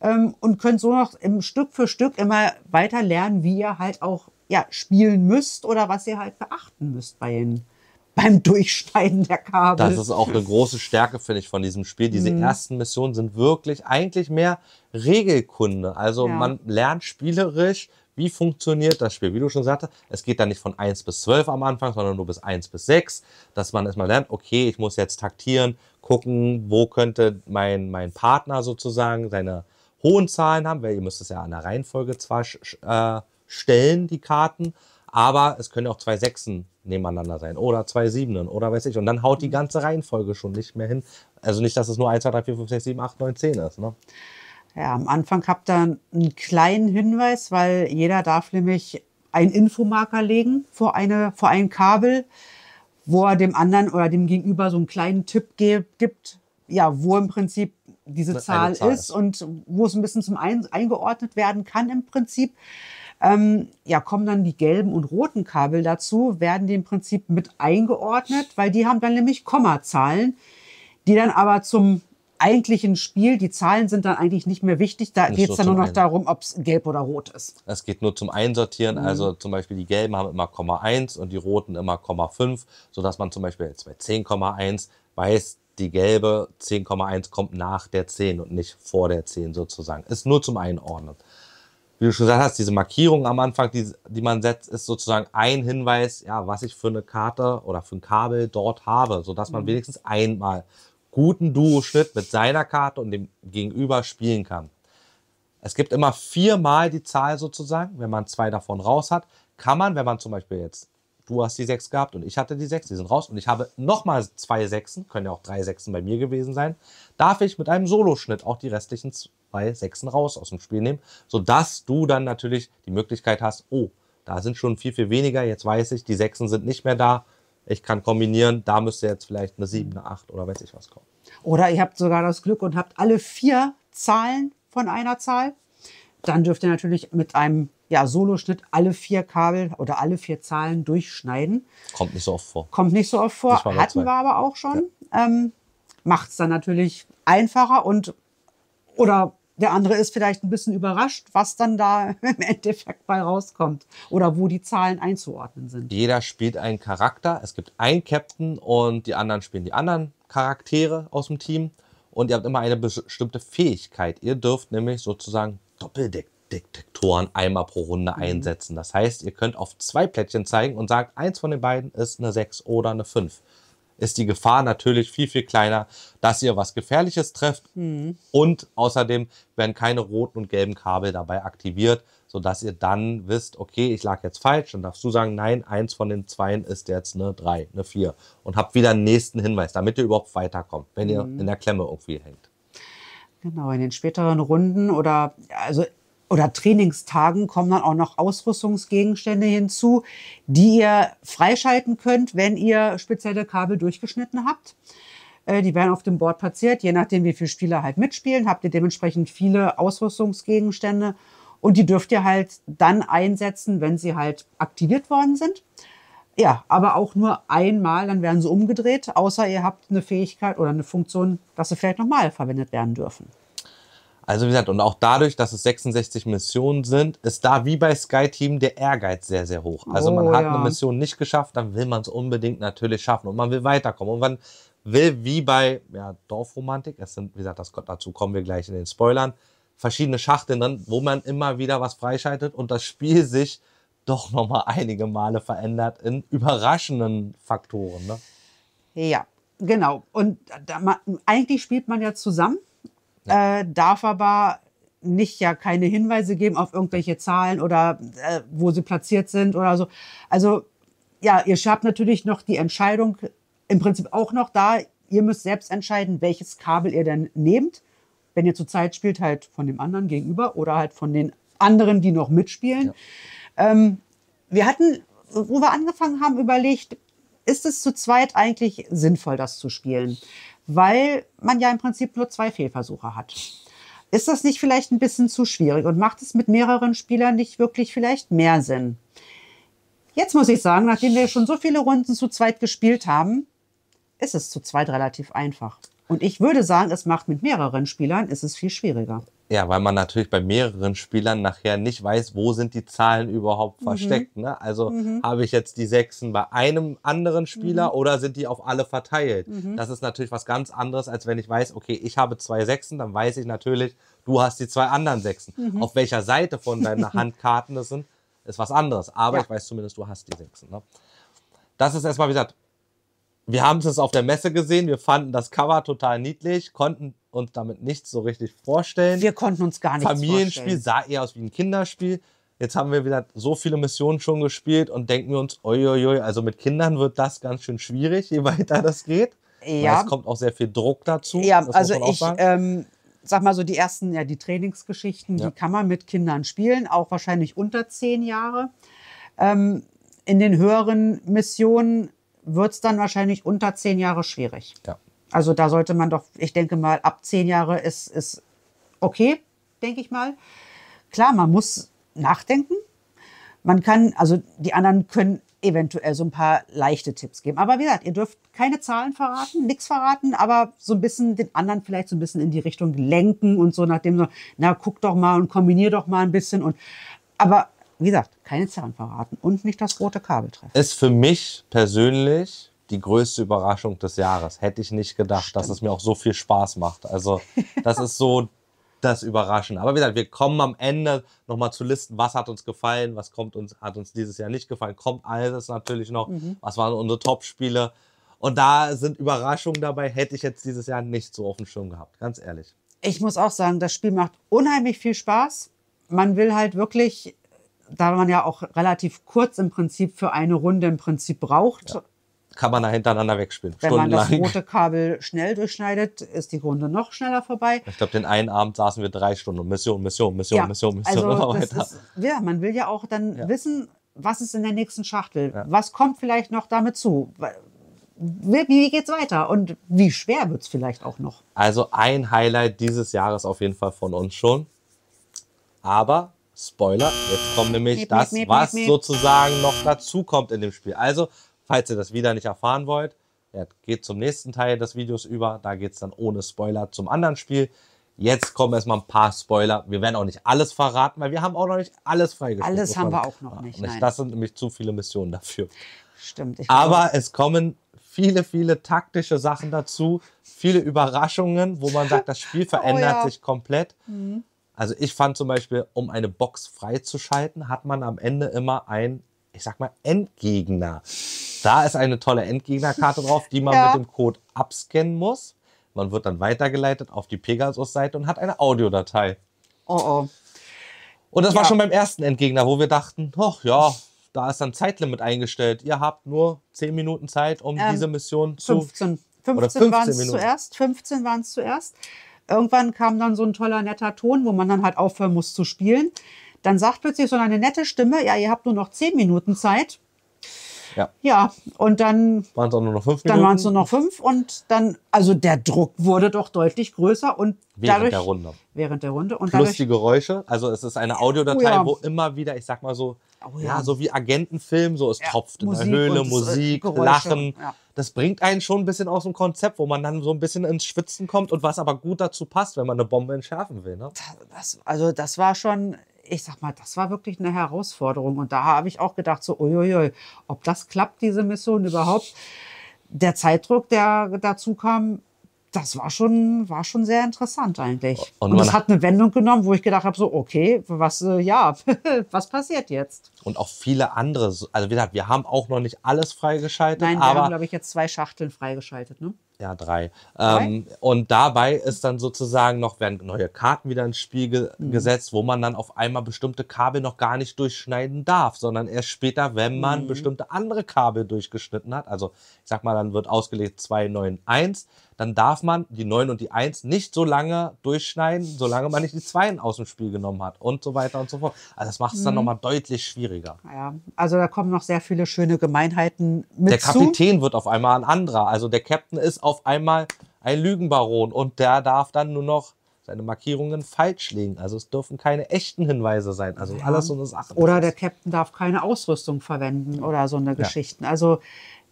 ähm, und könnt so noch im Stück für Stück immer weiter lernen, wie ihr halt auch ja, spielen müsst oder was ihr halt beachten müsst bei den beim Durchschneiden der Kabel. Das ist auch eine große Stärke, finde ich, von diesem Spiel. Diese mhm. ersten Missionen sind wirklich eigentlich mehr Regelkunde. Also ja. man lernt spielerisch, wie funktioniert das Spiel. Wie du schon sagtest, es geht da nicht von eins bis zwölf am Anfang, sondern nur bis eins bis sechs. Dass man erstmal lernt, okay, ich muss jetzt taktieren, gucken, wo könnte mein, mein Partner sozusagen seine hohen Zahlen haben. Weil ihr müsst es ja an der Reihenfolge zwar äh, stellen, die Karten, aber es können auch zwei Sechsen nebeneinander sein oder zwei Siebenen oder weiß ich. Und dann haut die ganze Reihenfolge schon nicht mehr hin. Also nicht, dass es nur eins, zwei, drei, vier, fünf, sechs, sieben, acht, neun, zehn ist. Ne? Ja, am Anfang habt ihr einen kleinen Hinweis, weil jeder darf nämlich einen Infomarker legen vor, eine, vor ein Kabel, wo er dem anderen oder dem Gegenüber so einen kleinen Tipp gibt, ja, wo im Prinzip diese Zahl, Zahl ist und wo es ein bisschen zum ein, eingeordnet werden kann im Prinzip. Ähm, ja, kommen dann die gelben und roten Kabel dazu, werden die im Prinzip mit eingeordnet, weil die haben dann nämlich Kommazahlen, die dann aber zum eigentlichen Spiel, die Zahlen sind dann eigentlich nicht mehr wichtig, da geht es dann nur noch darum, ob es gelb oder rot ist. Es geht nur zum Einsortieren, mhm. also zum Beispiel die gelben haben immer Komma eins und die roten immer Komma fünf, sodass man zum Beispiel jetzt bei zehn Komma eins weiß, die gelbe zehn Komma eins kommt nach der zehn und nicht vor der zehn sozusagen. Ist nur zum Einordnen. Wie du schon gesagt hast, diese Markierung am Anfang, die, die man setzt, ist sozusagen ein Hinweis, ja, was ich für eine Karte oder für ein Kabel dort habe, sodass man mhm. wenigstens einmal guten Duo-Schnitt mit seiner Karte und dem Gegenüber spielen kann. Es gibt immer viermal die Zahl sozusagen, wenn man zwei davon raus hat, kann man, wenn man zum Beispiel jetzt, du hast die sechs gehabt und ich hatte die sechs, die sind raus und ich habe nochmal zwei Sechsen, können ja auch drei Sechsen bei mir gewesen sein, darf ich mit einem Soloschnitt auch die restlichen zwei Sechsen raus aus dem Spiel nehmen, sodass du dann natürlich die Möglichkeit hast, oh, da sind schon viel, viel weniger, jetzt weiß ich, die Sechsen sind nicht mehr da, ich kann kombinieren, da müsste jetzt vielleicht eine sieben, eine acht oder weiß ich was kommen. Oder ihr habt sogar das Glück und habt alle vier Zahlen von einer Zahl, dann dürft ihr natürlich mit einem ja, Soloschnitt alle vier Kabel oder alle vier Zahlen durchschneiden. Kommt nicht so oft vor. Kommt nicht so oft vor, hatten wir aber auch schon. Ja. Ähm, macht es dann natürlich einfacher und oder der andere ist vielleicht ein bisschen überrascht, was dann da im Endeffekt bei rauskommt oder wo die Zahlen einzuordnen sind. Jeder spielt einen Charakter. Es gibt einen Captain und die anderen spielen die anderen Charaktere aus dem Team. Und ihr habt immer eine bestimmte Fähigkeit. Ihr dürft nämlich sozusagen Doppeldeck Detektoren einmal pro Runde mhm. einsetzen. Das heißt, ihr könnt auf zwei Plättchen zeigen und sagt, eins von den beiden ist eine sechs oder eine fünf. Ist die Gefahr natürlich viel, viel kleiner, dass ihr was Gefährliches trefft. Mhm. Und außerdem werden keine roten und gelben Kabel dabei aktiviert, sodass ihr dann wisst, okay, ich lag jetzt falsch. Dann darfst du sagen, nein, eins von den Zweien ist jetzt eine drei, eine vier. Und habt wieder einen nächsten Hinweis, damit ihr überhaupt weiterkommt, wenn mhm. ihr in der Klemme irgendwie hängt. Genau, in den späteren Runden oder also oder Trainingstagen kommen dann auch noch Ausrüstungsgegenstände hinzu, die ihr freischalten könnt, wenn ihr spezielle Kabel durchgeschnitten habt. Äh, die werden auf dem Board platziert. Je nachdem, wie viele Spieler halt mitspielen, habt ihr dementsprechend viele Ausrüstungsgegenstände. Und die dürft ihr halt dann einsetzen, wenn sie halt aktiviert worden sind. Ja, aber auch nur einmal, dann werden sie umgedreht. Außer ihr habt eine Fähigkeit oder eine Funktion, dass sie vielleicht nochmal verwendet werden dürfen. Also wie gesagt, und auch dadurch, dass es sechsundsechzig Missionen sind, ist da wie bei Sky Team der Ehrgeiz sehr, sehr hoch. Also oh, man hat ja. eine Mission nicht geschafft, dann will man es unbedingt natürlich schaffen und man will weiterkommen. Und man will wie bei ja, Dorfromantik, es sind, wie gesagt, das, dazu kommen wir gleich in den Spoilern, verschiedene Schachteln drin, wo man immer wieder was freischaltet und das Spiel sich doch nochmal einige Male verändert in überraschenden Faktoren. Ne? Ja, genau. Und da, man, eigentlich spielt man ja zusammen. Ja. Äh, darf aber nicht ja keine Hinweise geben auf irgendwelche Zahlen oder äh, wo sie platziert sind oder so. Also ja, ihr habt natürlich noch die Entscheidung im Prinzip auch noch da. ihr müsst selbst entscheiden, welches Kabel ihr denn nehmt. Wenn ihr zurzeit spielt, halt von dem anderen gegenüber oder halt von den anderen, die noch mitspielen. Ja. Ähm, wir hatten, wo wir angefangen haben, überlegt, ist es zu zweit eigentlich sinnvoll, das zu spielen? Weil man ja im Prinzip nur zwei Fehlversuche hat. Ist das nicht vielleicht ein bisschen zu schwierig und macht es mit mehreren Spielern nicht wirklich vielleicht mehr Sinn? Jetzt muss ich sagen, nachdem wir schon so viele Runden zu zweit gespielt haben, ist es zu zweit relativ einfach. Und ich würde sagen, es macht mit mehreren Spielern, ist es viel schwieriger. Ja, weil man natürlich bei mehreren Spielern nachher nicht weiß, wo sind die Zahlen überhaupt mhm. versteckt. Ne? Also mhm. habe ich jetzt die Sechsen bei einem anderen Spieler mhm. oder sind die auf alle verteilt? Mhm. Das ist natürlich was ganz anderes, als wenn ich weiß, okay, ich habe zwei Sechsen, dann weiß ich natürlich, du hast die zwei anderen Sechsen. Mhm. Auf welcher Seite von deinen Handkarten das sind, ist was anderes. Aber ja. ich weiß zumindest, du hast die Sechsen. Ne? Das ist erstmal, wie gesagt, wir haben es auf der Messe gesehen, wir fanden das Cover total niedlich, konnten uns damit nichts so richtig vorstellen. Wir konnten uns gar nichts Familienspiel vorstellen. Sah eher aus wie ein Kinderspiel. Jetzt haben wir wieder so viele Missionen schon gespielt und denken wir uns, uiuiui, also mit Kindern wird das ganz schön schwierig, je weiter das geht. Ja. Weil es kommt auch sehr viel Druck dazu. Ja, also ich ähm, sag mal so, die ersten, ja, die Trainingsgeschichten, ja. die kann man mit Kindern spielen, auch wahrscheinlich unter zehn Jahre. Ähm, in den höheren Missionen wird es dann wahrscheinlich unter zehn Jahre schwierig. Ja. Also da sollte man doch, ich denke mal, ab zehn Jahre ist, ist okay, denke ich mal. Klar, man muss nachdenken. Man kann, also die anderen können eventuell so ein paar leichte Tipps geben. Aber wie gesagt, ihr dürft keine Zahlen verraten, nichts verraten, aber so ein bisschen den anderen vielleicht so ein bisschen in die Richtung lenken und so, nachdem so, na, guck doch mal und kombinier doch mal ein bisschen. Und, aber wie gesagt, keine Zahlen verraten und nicht das rote Kabel treffen. Ist für mich persönlich die größte Überraschung des Jahres. Hätte ich nicht gedacht, Stimmt. dass es mir auch so viel Spaß macht. Also das ist so das Überraschende. Aber wie gesagt, wir kommen am Ende nochmal zu Listen, was hat uns gefallen, was kommt uns, hat uns dieses Jahr nicht gefallen, kommt alles natürlich noch, mhm. was waren unsere Top-Spiele. Und da sind Überraschungen dabei, hätte ich jetzt dieses Jahr nicht so auf dem Schirm gehabt, ganz ehrlich. Ich muss auch sagen, das Spiel macht unheimlich viel Spaß. Man will halt wirklich, da man ja auch relativ kurz im Prinzip für eine Runde im Prinzip braucht, ja. kann man da hintereinander wegspielen. Wenn man das rote Kabel schnell durchschneidet, ist die Runde noch schneller vorbei. Ich glaube, den einen Abend saßen wir drei Stunden. Mission, Mission, Mission, ja, Mission, Mission. Also das ist, ja, man will ja auch dann ja. wissen, was ist in der nächsten Schachtel? Ja. Was kommt vielleicht noch damit zu? Wie, wie geht's weiter? Und wie schwer wird es vielleicht auch noch? Also ein Highlight dieses Jahres auf jeden Fall von uns schon. Aber Spoiler, jetzt kommt nämlich miep, das, miep, miep, was miep, miep. sozusagen noch dazu kommt in dem Spiel. Also falls ihr das wieder nicht erfahren wollt, geht zum nächsten Teil des Videos über. Da geht es dann ohne Spoiler zum anderen Spiel. Jetzt kommen erstmal ein paar Spoiler. Wir werden auch nicht alles verraten, weil wir haben auch noch nicht alles freigespielt. Alles haben wir auch noch nicht. Nein. Das sind nämlich zu viele Missionen dafür. Stimmt. Ich Aber es kommen viele, viele taktische Sachen dazu. Viele Überraschungen, wo man sagt, das Spiel verändert oh ja. sich komplett. Mhm. Also ich fand zum Beispiel, um eine Box freizuschalten, hat man am Ende immer ein, ich sag mal, Endgegner. Da ist eine tolle Endgegnerkarte drauf, die man ja. mit dem Code abscannen muss. Man wird dann weitergeleitet auf die Pegasus-Seite und hat eine Audiodatei. Oh oh. Und das ja. war schon beim ersten Endgegner, wo wir dachten, ach ja, da ist dann Zeitlimit eingestellt. Ihr habt nur zehn Minuten Zeit, um ähm, diese Mission zu... fünfzehn, fünfzehn, fünfzehn waren es zuerst. fünfzehn waren es zuerst. Irgendwann kam dann so ein toller, netter Ton, wo man dann halt aufhören muss zu spielen. Dann sagt plötzlich so eine nette Stimme, ja, ihr habt nur noch zehn Minuten Zeit. Ja. ja, und dann waren es auch nur noch fünf Minuten. Dann waren es nur noch fünf und dann, also der Druck wurde doch deutlich größer und während dadurch, der Runde. Während der Runde. Und plus die Geräusche, also es ist eine Audiodatei, oh ja. wo immer wieder, ich sag mal so, oh ja. ja, so wie Agentenfilm, so es ja. tropft in Musik der Höhle, Musik, Geräusche, Lachen. Ja. Das bringt einen schon ein bisschen aus dem Konzept, wo man dann so ein bisschen ins Schwitzen kommt und was aber gut dazu passt, wenn man eine Bombe entschärfen will. Ne? Das, also das war schon... Ich sag mal, das war wirklich eine Herausforderung. Und da habe ich auch gedacht, so, uiuiui, ob das klappt, diese Mission überhaupt. Der Zeitdruck, der dazu kam, das war schon, war schon sehr interessant eigentlich. Und, und das hat eine Wendung genommen, wo ich gedacht habe, so, okay, was, ja, was passiert jetzt? Und auch viele andere, also wie gesagt, wir haben auch noch nicht alles freigeschaltet. Nein, wir aber haben, glaube ich, jetzt zwei Schachteln freigeschaltet, ne? Ja, drei. drei? Ähm, und dabei ist dann sozusagen noch, werden neue Karten wieder ins Spiel ge mhm. gesetzt, wo man dann auf einmal bestimmte Kabel noch gar nicht durchschneiden darf, sondern erst später, wenn man mhm. bestimmte andere Kabel durchgeschnitten hat. Also ich sag mal, dann wird ausgelegt zwei, neun, eins. Dann darf man die neun und die eins nicht so lange durchschneiden, solange man nicht die zwei aus dem Spiel genommen hat und so weiter und so fort. Also das macht es dann mhm. nochmal deutlich schwieriger. Ja, also da kommen noch sehr viele schöne Gemeinheiten mit. Der Kapitän zu. wird auf einmal ein anderer. Also der Captain ist auf einmal ein Lügenbaron und der darf dann nur noch seine Markierungen falsch legen. Also es dürfen keine echten Hinweise sein. Also ja. alles so eine Sache. Oder der Captain darf keine Ausrüstung verwenden oder so eine ja. Geschichten. Also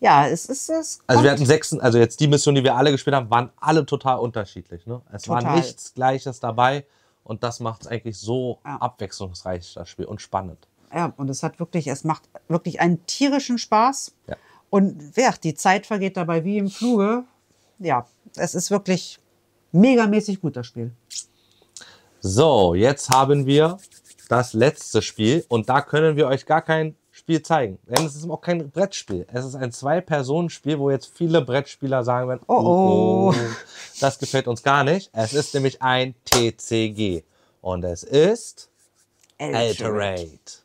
ja, es ist es. Also wir hatten sechs, also jetzt die Missionen, die wir alle gespielt haben, waren alle total unterschiedlich. Ne? Es total. war nichts Gleiches dabei und das macht es eigentlich so ja. abwechslungsreich, das Spiel, und spannend. Ja, und es hat wirklich, es macht wirklich einen tierischen Spaß. Ja. Und ja, die Zeit vergeht dabei wie im Fluge. Ja, es ist wirklich megamäßig gut, das Spiel. So, jetzt haben wir das letzte Spiel und da können wir euch gar kein Spiel zeigen. Denn es ist auch kein Brettspiel. Es ist ein Zwei-Personen-Spiel, wo jetzt viele Brettspieler sagen werden, oh, oh, oh, das gefällt uns gar nicht. Es ist nämlich ein T C G. Und es ist Altered.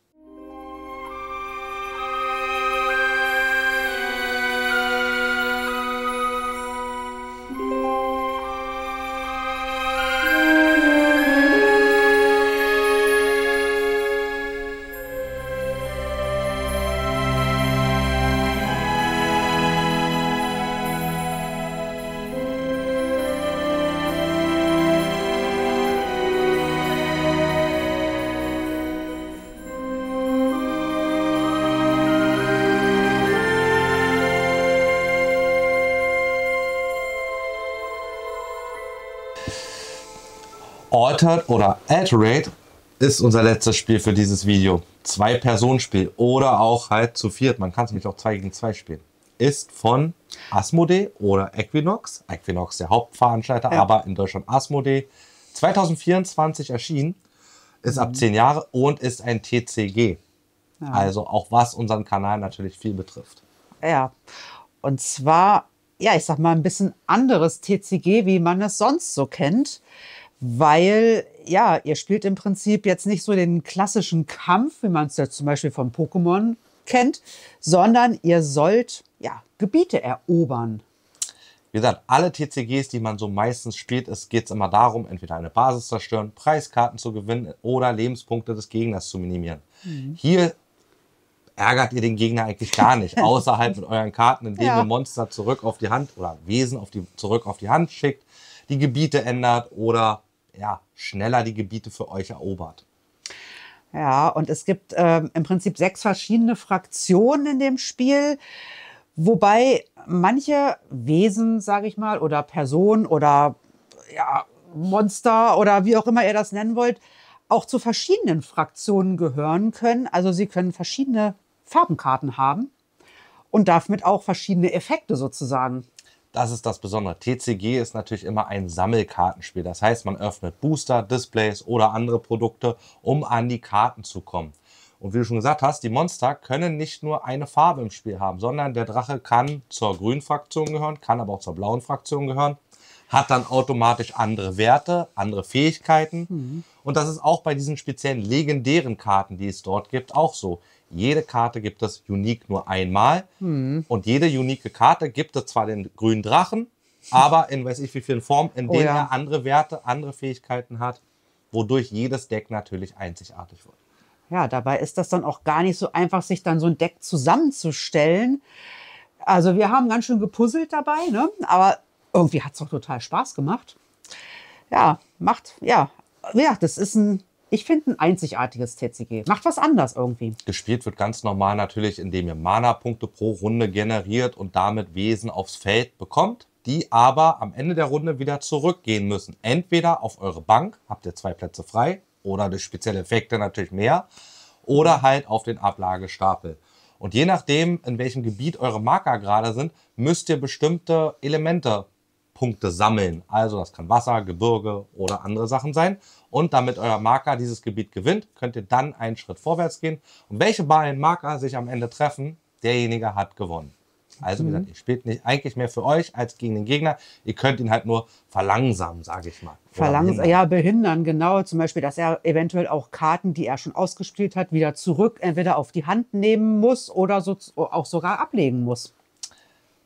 Altered oder Altered ist unser letztes Spiel für dieses Video. Zwei-Personen-Spiel oder auch halt zu viert. Man kann es nämlich auch zwei gegen zwei spielen. Ist von Asmodee oder Equinox. Equinox der Hauptveranstalter, ja. aber in Deutschland Asmodee. zweitausendvierundzwanzig erschienen, ist mhm. ab zehn Jahre und ist ein T C G. Ja. Also auch was unseren Kanal natürlich viel betrifft. Ja, und zwar, ja, ich sag mal ein bisschen anderes T C G, wie man es sonst so kennt. Weil, ja, ihr spielt im Prinzip jetzt nicht so den klassischen Kampf, wie man es jetzt zum Beispiel von Pokémon kennt, sondern ihr sollt, ja, Gebiete erobern. Wie gesagt, alle T C Gs, die man so meistens spielt, es geht immer darum, entweder eine Basis zu zerstören, Preiskarten zu gewinnen oder Lebenspunkte des Gegners zu minimieren. Mhm. Hier ärgert ihr den Gegner eigentlich gar nicht, außerhalb mit euren Karten, indem ja. ihr Monster zurück auf die Hand oder Wesen auf die, zurück auf die Hand schickt, die Gebiete ändert oder ja, schneller die Gebiete für euch erobert. Ja, und es gibt ähm, im Prinzip sechs verschiedene Fraktionen in dem Spiel, wobei manche Wesen, sage ich mal, oder Personen oder ja, Monster oder wie auch immer ihr das nennen wollt, auch zu verschiedenen Fraktionen gehören können. Also sie können verschiedene Farbenkarten haben und damit auch verschiedene Effekte sozusagen. Das ist das Besondere. T C G ist natürlich immer ein Sammelkartenspiel. Das heißt, man öffnet Booster, Displays oder andere Produkte, um an die Karten zu kommen. Und wie du schon gesagt hast, die Monster können nicht nur eine Farbe im Spiel haben, sondern der Drache kann zur grünen Fraktion gehören, kann aber auch zur blauen Fraktion gehören, hat dann automatisch andere Werte, andere Fähigkeiten. Mhm. Und das ist auch bei diesen speziellen legendären Karten, die es dort gibt, auch so. Jede Karte gibt es unique nur einmal. Hm. Und jede unique Karte gibt es zwar den grünen Drachen, aber in weiß ich wie vielen Formen, in denen oh ja. er andere Werte, andere Fähigkeiten hat, wodurch jedes Deck natürlich einzigartig wird. Ja, dabei ist das dann auch gar nicht so einfach, sich dann so ein Deck zusammenzustellen. Also wir haben ganz schön gepuzzelt dabei, ne? Aber irgendwie hat es doch total Spaß gemacht. Ja, macht, ja, ja, das ist ein... Ich finde ein einzigartiges T C G. Macht was anders irgendwie. Gespielt wird ganz normal natürlich, indem ihr Mana-Punkte pro Runde generiert und damit Wesen aufs Feld bekommt, die aber am Ende der Runde wieder zurückgehen müssen. Entweder auf eure Bank, habt ihr zwei Plätze frei, oder durch spezielle Effekte natürlich mehr, oder halt auf den Ablagestapel. Und je nachdem, in welchem Gebiet eure Marker gerade sind, müsst ihr bestimmte Elemente Punkte sammeln. Also das kann Wasser, Gebirge oder andere Sachen sein. Und damit euer Marker dieses Gebiet gewinnt, könnt ihr dann einen Schritt vorwärts gehen. Und welche beiden Marker sich am Ende treffen, derjenige hat gewonnen. Also wie gesagt, ihr spielt nicht eigentlich mehr für euch als gegen den Gegner. Ihr könnt ihn halt nur verlangsamen, sage ich mal. Verlangsamen, ja, behindern, genau. Zum Beispiel, dass er eventuell auch Karten, die er schon ausgespielt hat, wieder zurück, entweder auf die Hand nehmen muss oder so, auch sogar ablegen muss.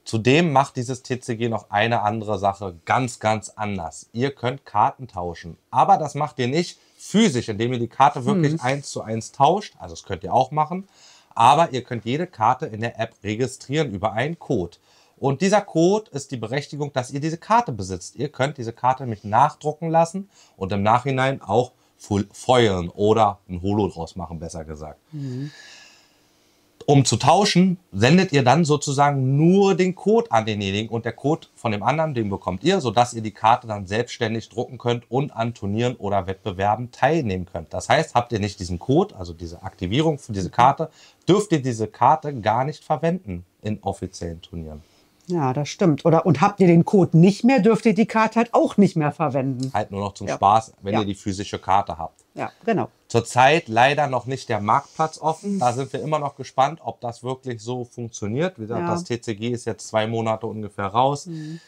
Zudem macht dieses T C G noch eine andere Sache ganz, ganz anders. Ihr könnt Karten tauschen, aber das macht ihr nicht physisch, indem ihr die Karte wirklich hm. eins zu eins tauscht. Also das könnt ihr auch machen. Aber ihr könnt jede Karte in der App registrieren über einen Code. Und dieser Code ist die Berechtigung, dass ihr diese Karte besitzt. Ihr könnt diese Karte nämlich nachdrucken lassen und im Nachhinein auch feuern oder ein Holo draus machen, besser gesagt. Mhm. Um zu tauschen, sendet ihr dann sozusagen nur den Code an denjenigen und der Code von dem anderen, den bekommt ihr, sodass ihr die Karte dann selbstständig drucken könnt und an Turnieren oder Wettbewerben teilnehmen könnt. Das heißt, habt ihr nicht diesen Code, also diese Aktivierung für diese Karte, dürft ihr diese Karte gar nicht verwenden in offiziellen Turnieren. Ja, das stimmt. Oder, und habt ihr den Code nicht mehr, dürft ihr die Karte halt auch nicht mehr verwenden. Halt nur noch zum ja. Spaß, wenn ja. ihr die physische Karte habt. Ja, genau. Zurzeit leider noch nicht der Marktplatz offen. Da sind wir immer noch gespannt, ob das wirklich so funktioniert. Wie gesagt, ja. das T C G ist jetzt zwei Monate ungefähr raus. Mhm.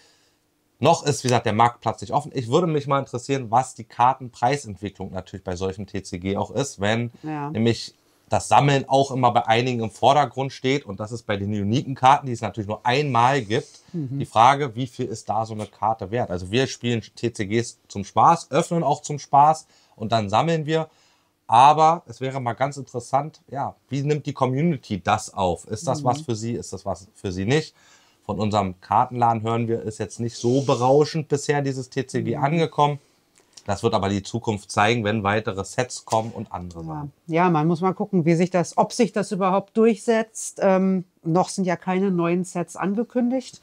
Noch ist, wie gesagt, der Marktplatz nicht offen. Ich würde mich mal interessieren, was die Kartenpreisentwicklung natürlich bei solchem T C G auch ist, wenn ja. nämlich das Sammeln auch immer bei einigen im Vordergrund steht. Und das ist bei den uniken Karten, die es natürlich nur einmal gibt, mhm. die Frage, wie viel ist da so eine Karte wert? Also wir spielen T C Gs zum Spaß, öffnen auch zum Spaß und dann sammeln wir. Aber es wäre mal ganz interessant, ja, wie nimmt die Community das auf? Ist das mhm. was für sie? Ist das was für sie nicht? Von unserem Kartenladen hören wir, ist jetzt nicht so berauschend bisher dieses T C G mhm. angekommen. Das wird aber die Zukunft zeigen, wenn weitere Sets kommen und andere Sachen. Ja. ja, man muss mal gucken, wie sich das, ob sich das überhaupt durchsetzt. Ähm, noch sind ja keine neuen Sets angekündigt.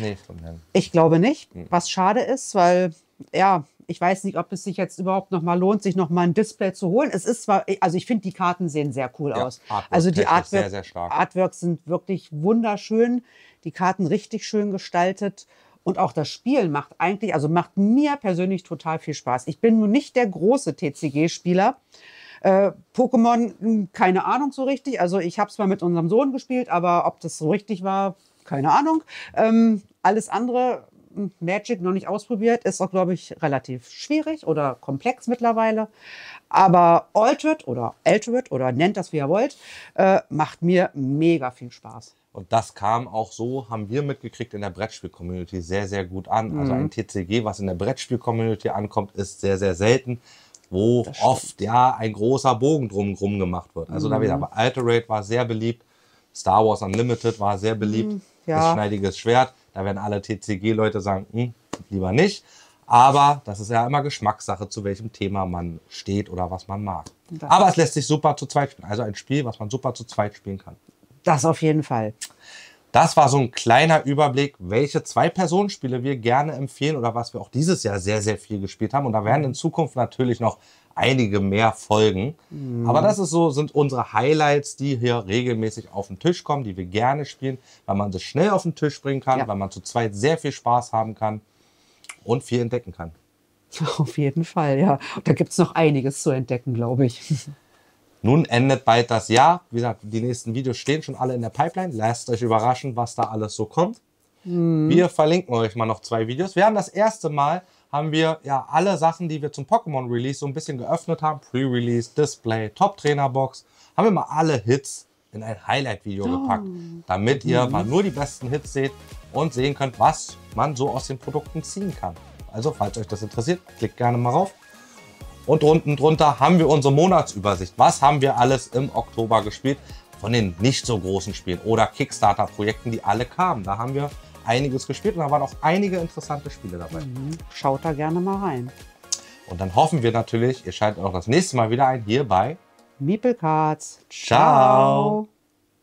Nee, stimmt nicht. Ich glaube nicht, mhm. was schade ist, weil, ja, ich weiß nicht, ob es sich jetzt überhaupt noch mal lohnt, sich noch mal ein Display zu holen. Es ist zwar, also ich finde, die Karten sehen sehr cool ja, aus. Artwork, also die Artwork, sehr, sehr stark. Artworks sind wirklich wunderschön, die Karten richtig schön gestaltet. Und auch das Spielen macht eigentlich, also macht mir persönlich total viel Spaß. Ich bin nun nicht der große T C G-Spieler. Äh, Pokémon, keine Ahnung so richtig. Also ich habe es mal mit unserem Sohn gespielt, aber ob das so richtig war, keine Ahnung. Ähm, alles andere, Magic noch nicht ausprobiert, ist auch, glaube ich, relativ schwierig oder komplex mittlerweile. Aber Altered oder Altered oder nennt das, wie ihr wollt, äh, macht mir mega viel Spaß. Und das kam auch so, haben wir mitgekriegt, in der Brettspiel-Community sehr, sehr gut an. Mhm. Also ein T C G, was in der Brettspiel-Community ankommt, ist sehr, sehr selten, wo oft ja ein großer Bogen drum, drum gemacht wird. Also mhm. da wieder, aber Altered war sehr beliebt, Star Wars Unlimited war sehr beliebt, mhm, ja. das Schneidiges Schwert. Da werden alle T C G-Leute sagen, hm, lieber nicht. Aber das ist ja immer Geschmackssache, zu welchem Thema man steht oder was man mag. Das aber es lässt sich super zu zweit spielen. Also ein Spiel, was man super zu zweit spielen kann. Das auf jeden Fall. Das war so ein kleiner Überblick, welche Zwei-Personen-Spiele wir gerne empfehlen oder was wir auch dieses Jahr sehr, sehr viel gespielt haben. Und da werden in Zukunft natürlich noch einige mehr folgen. Mhm. Aber das ist so, sind unsere Highlights, die hier regelmäßig auf den Tisch kommen, die wir gerne spielen, weil man sie schnell auf den Tisch bringen kann, ja. weil man zu zweit sehr viel Spaß haben kann und viel entdecken kann. Auf jeden Fall, ja. Da gibt es noch einiges zu entdecken, glaube ich. Nun endet bald das Jahr. Wie gesagt, die nächsten Videos stehen schon alle in der Pipeline. Lasst euch überraschen, was da alles so kommt. Mhm. Wir verlinken euch mal noch zwei Videos. Wir haben das erste Mal, haben wir ja alle Sachen, die wir zum Pokémon-Release so ein bisschen geöffnet haben. Pre-Release, Display, Top-Trainer-Box. Haben wir mal alle Hits in ein Highlight-Video oh. gepackt, damit ihr mhm. mal nur die besten Hits seht und sehen könnt, was man so aus den Produkten ziehen kann. Also, falls euch das interessiert, klickt gerne mal rauf. Und unten drunter haben wir unsere Monatsübersicht. Was haben wir alles im Oktober gespielt von den nicht so großen Spielen oder Kickstarter-Projekten, die alle kamen. Da haben wir einiges gespielt und da waren auch einige interessante Spiele dabei. Mhm. Schaut da gerne mal rein. Und dann hoffen wir natürlich, ihr schaltet auch das nächste Mal wieder ein hier bei Meeple Cards. Ciao! Ciao.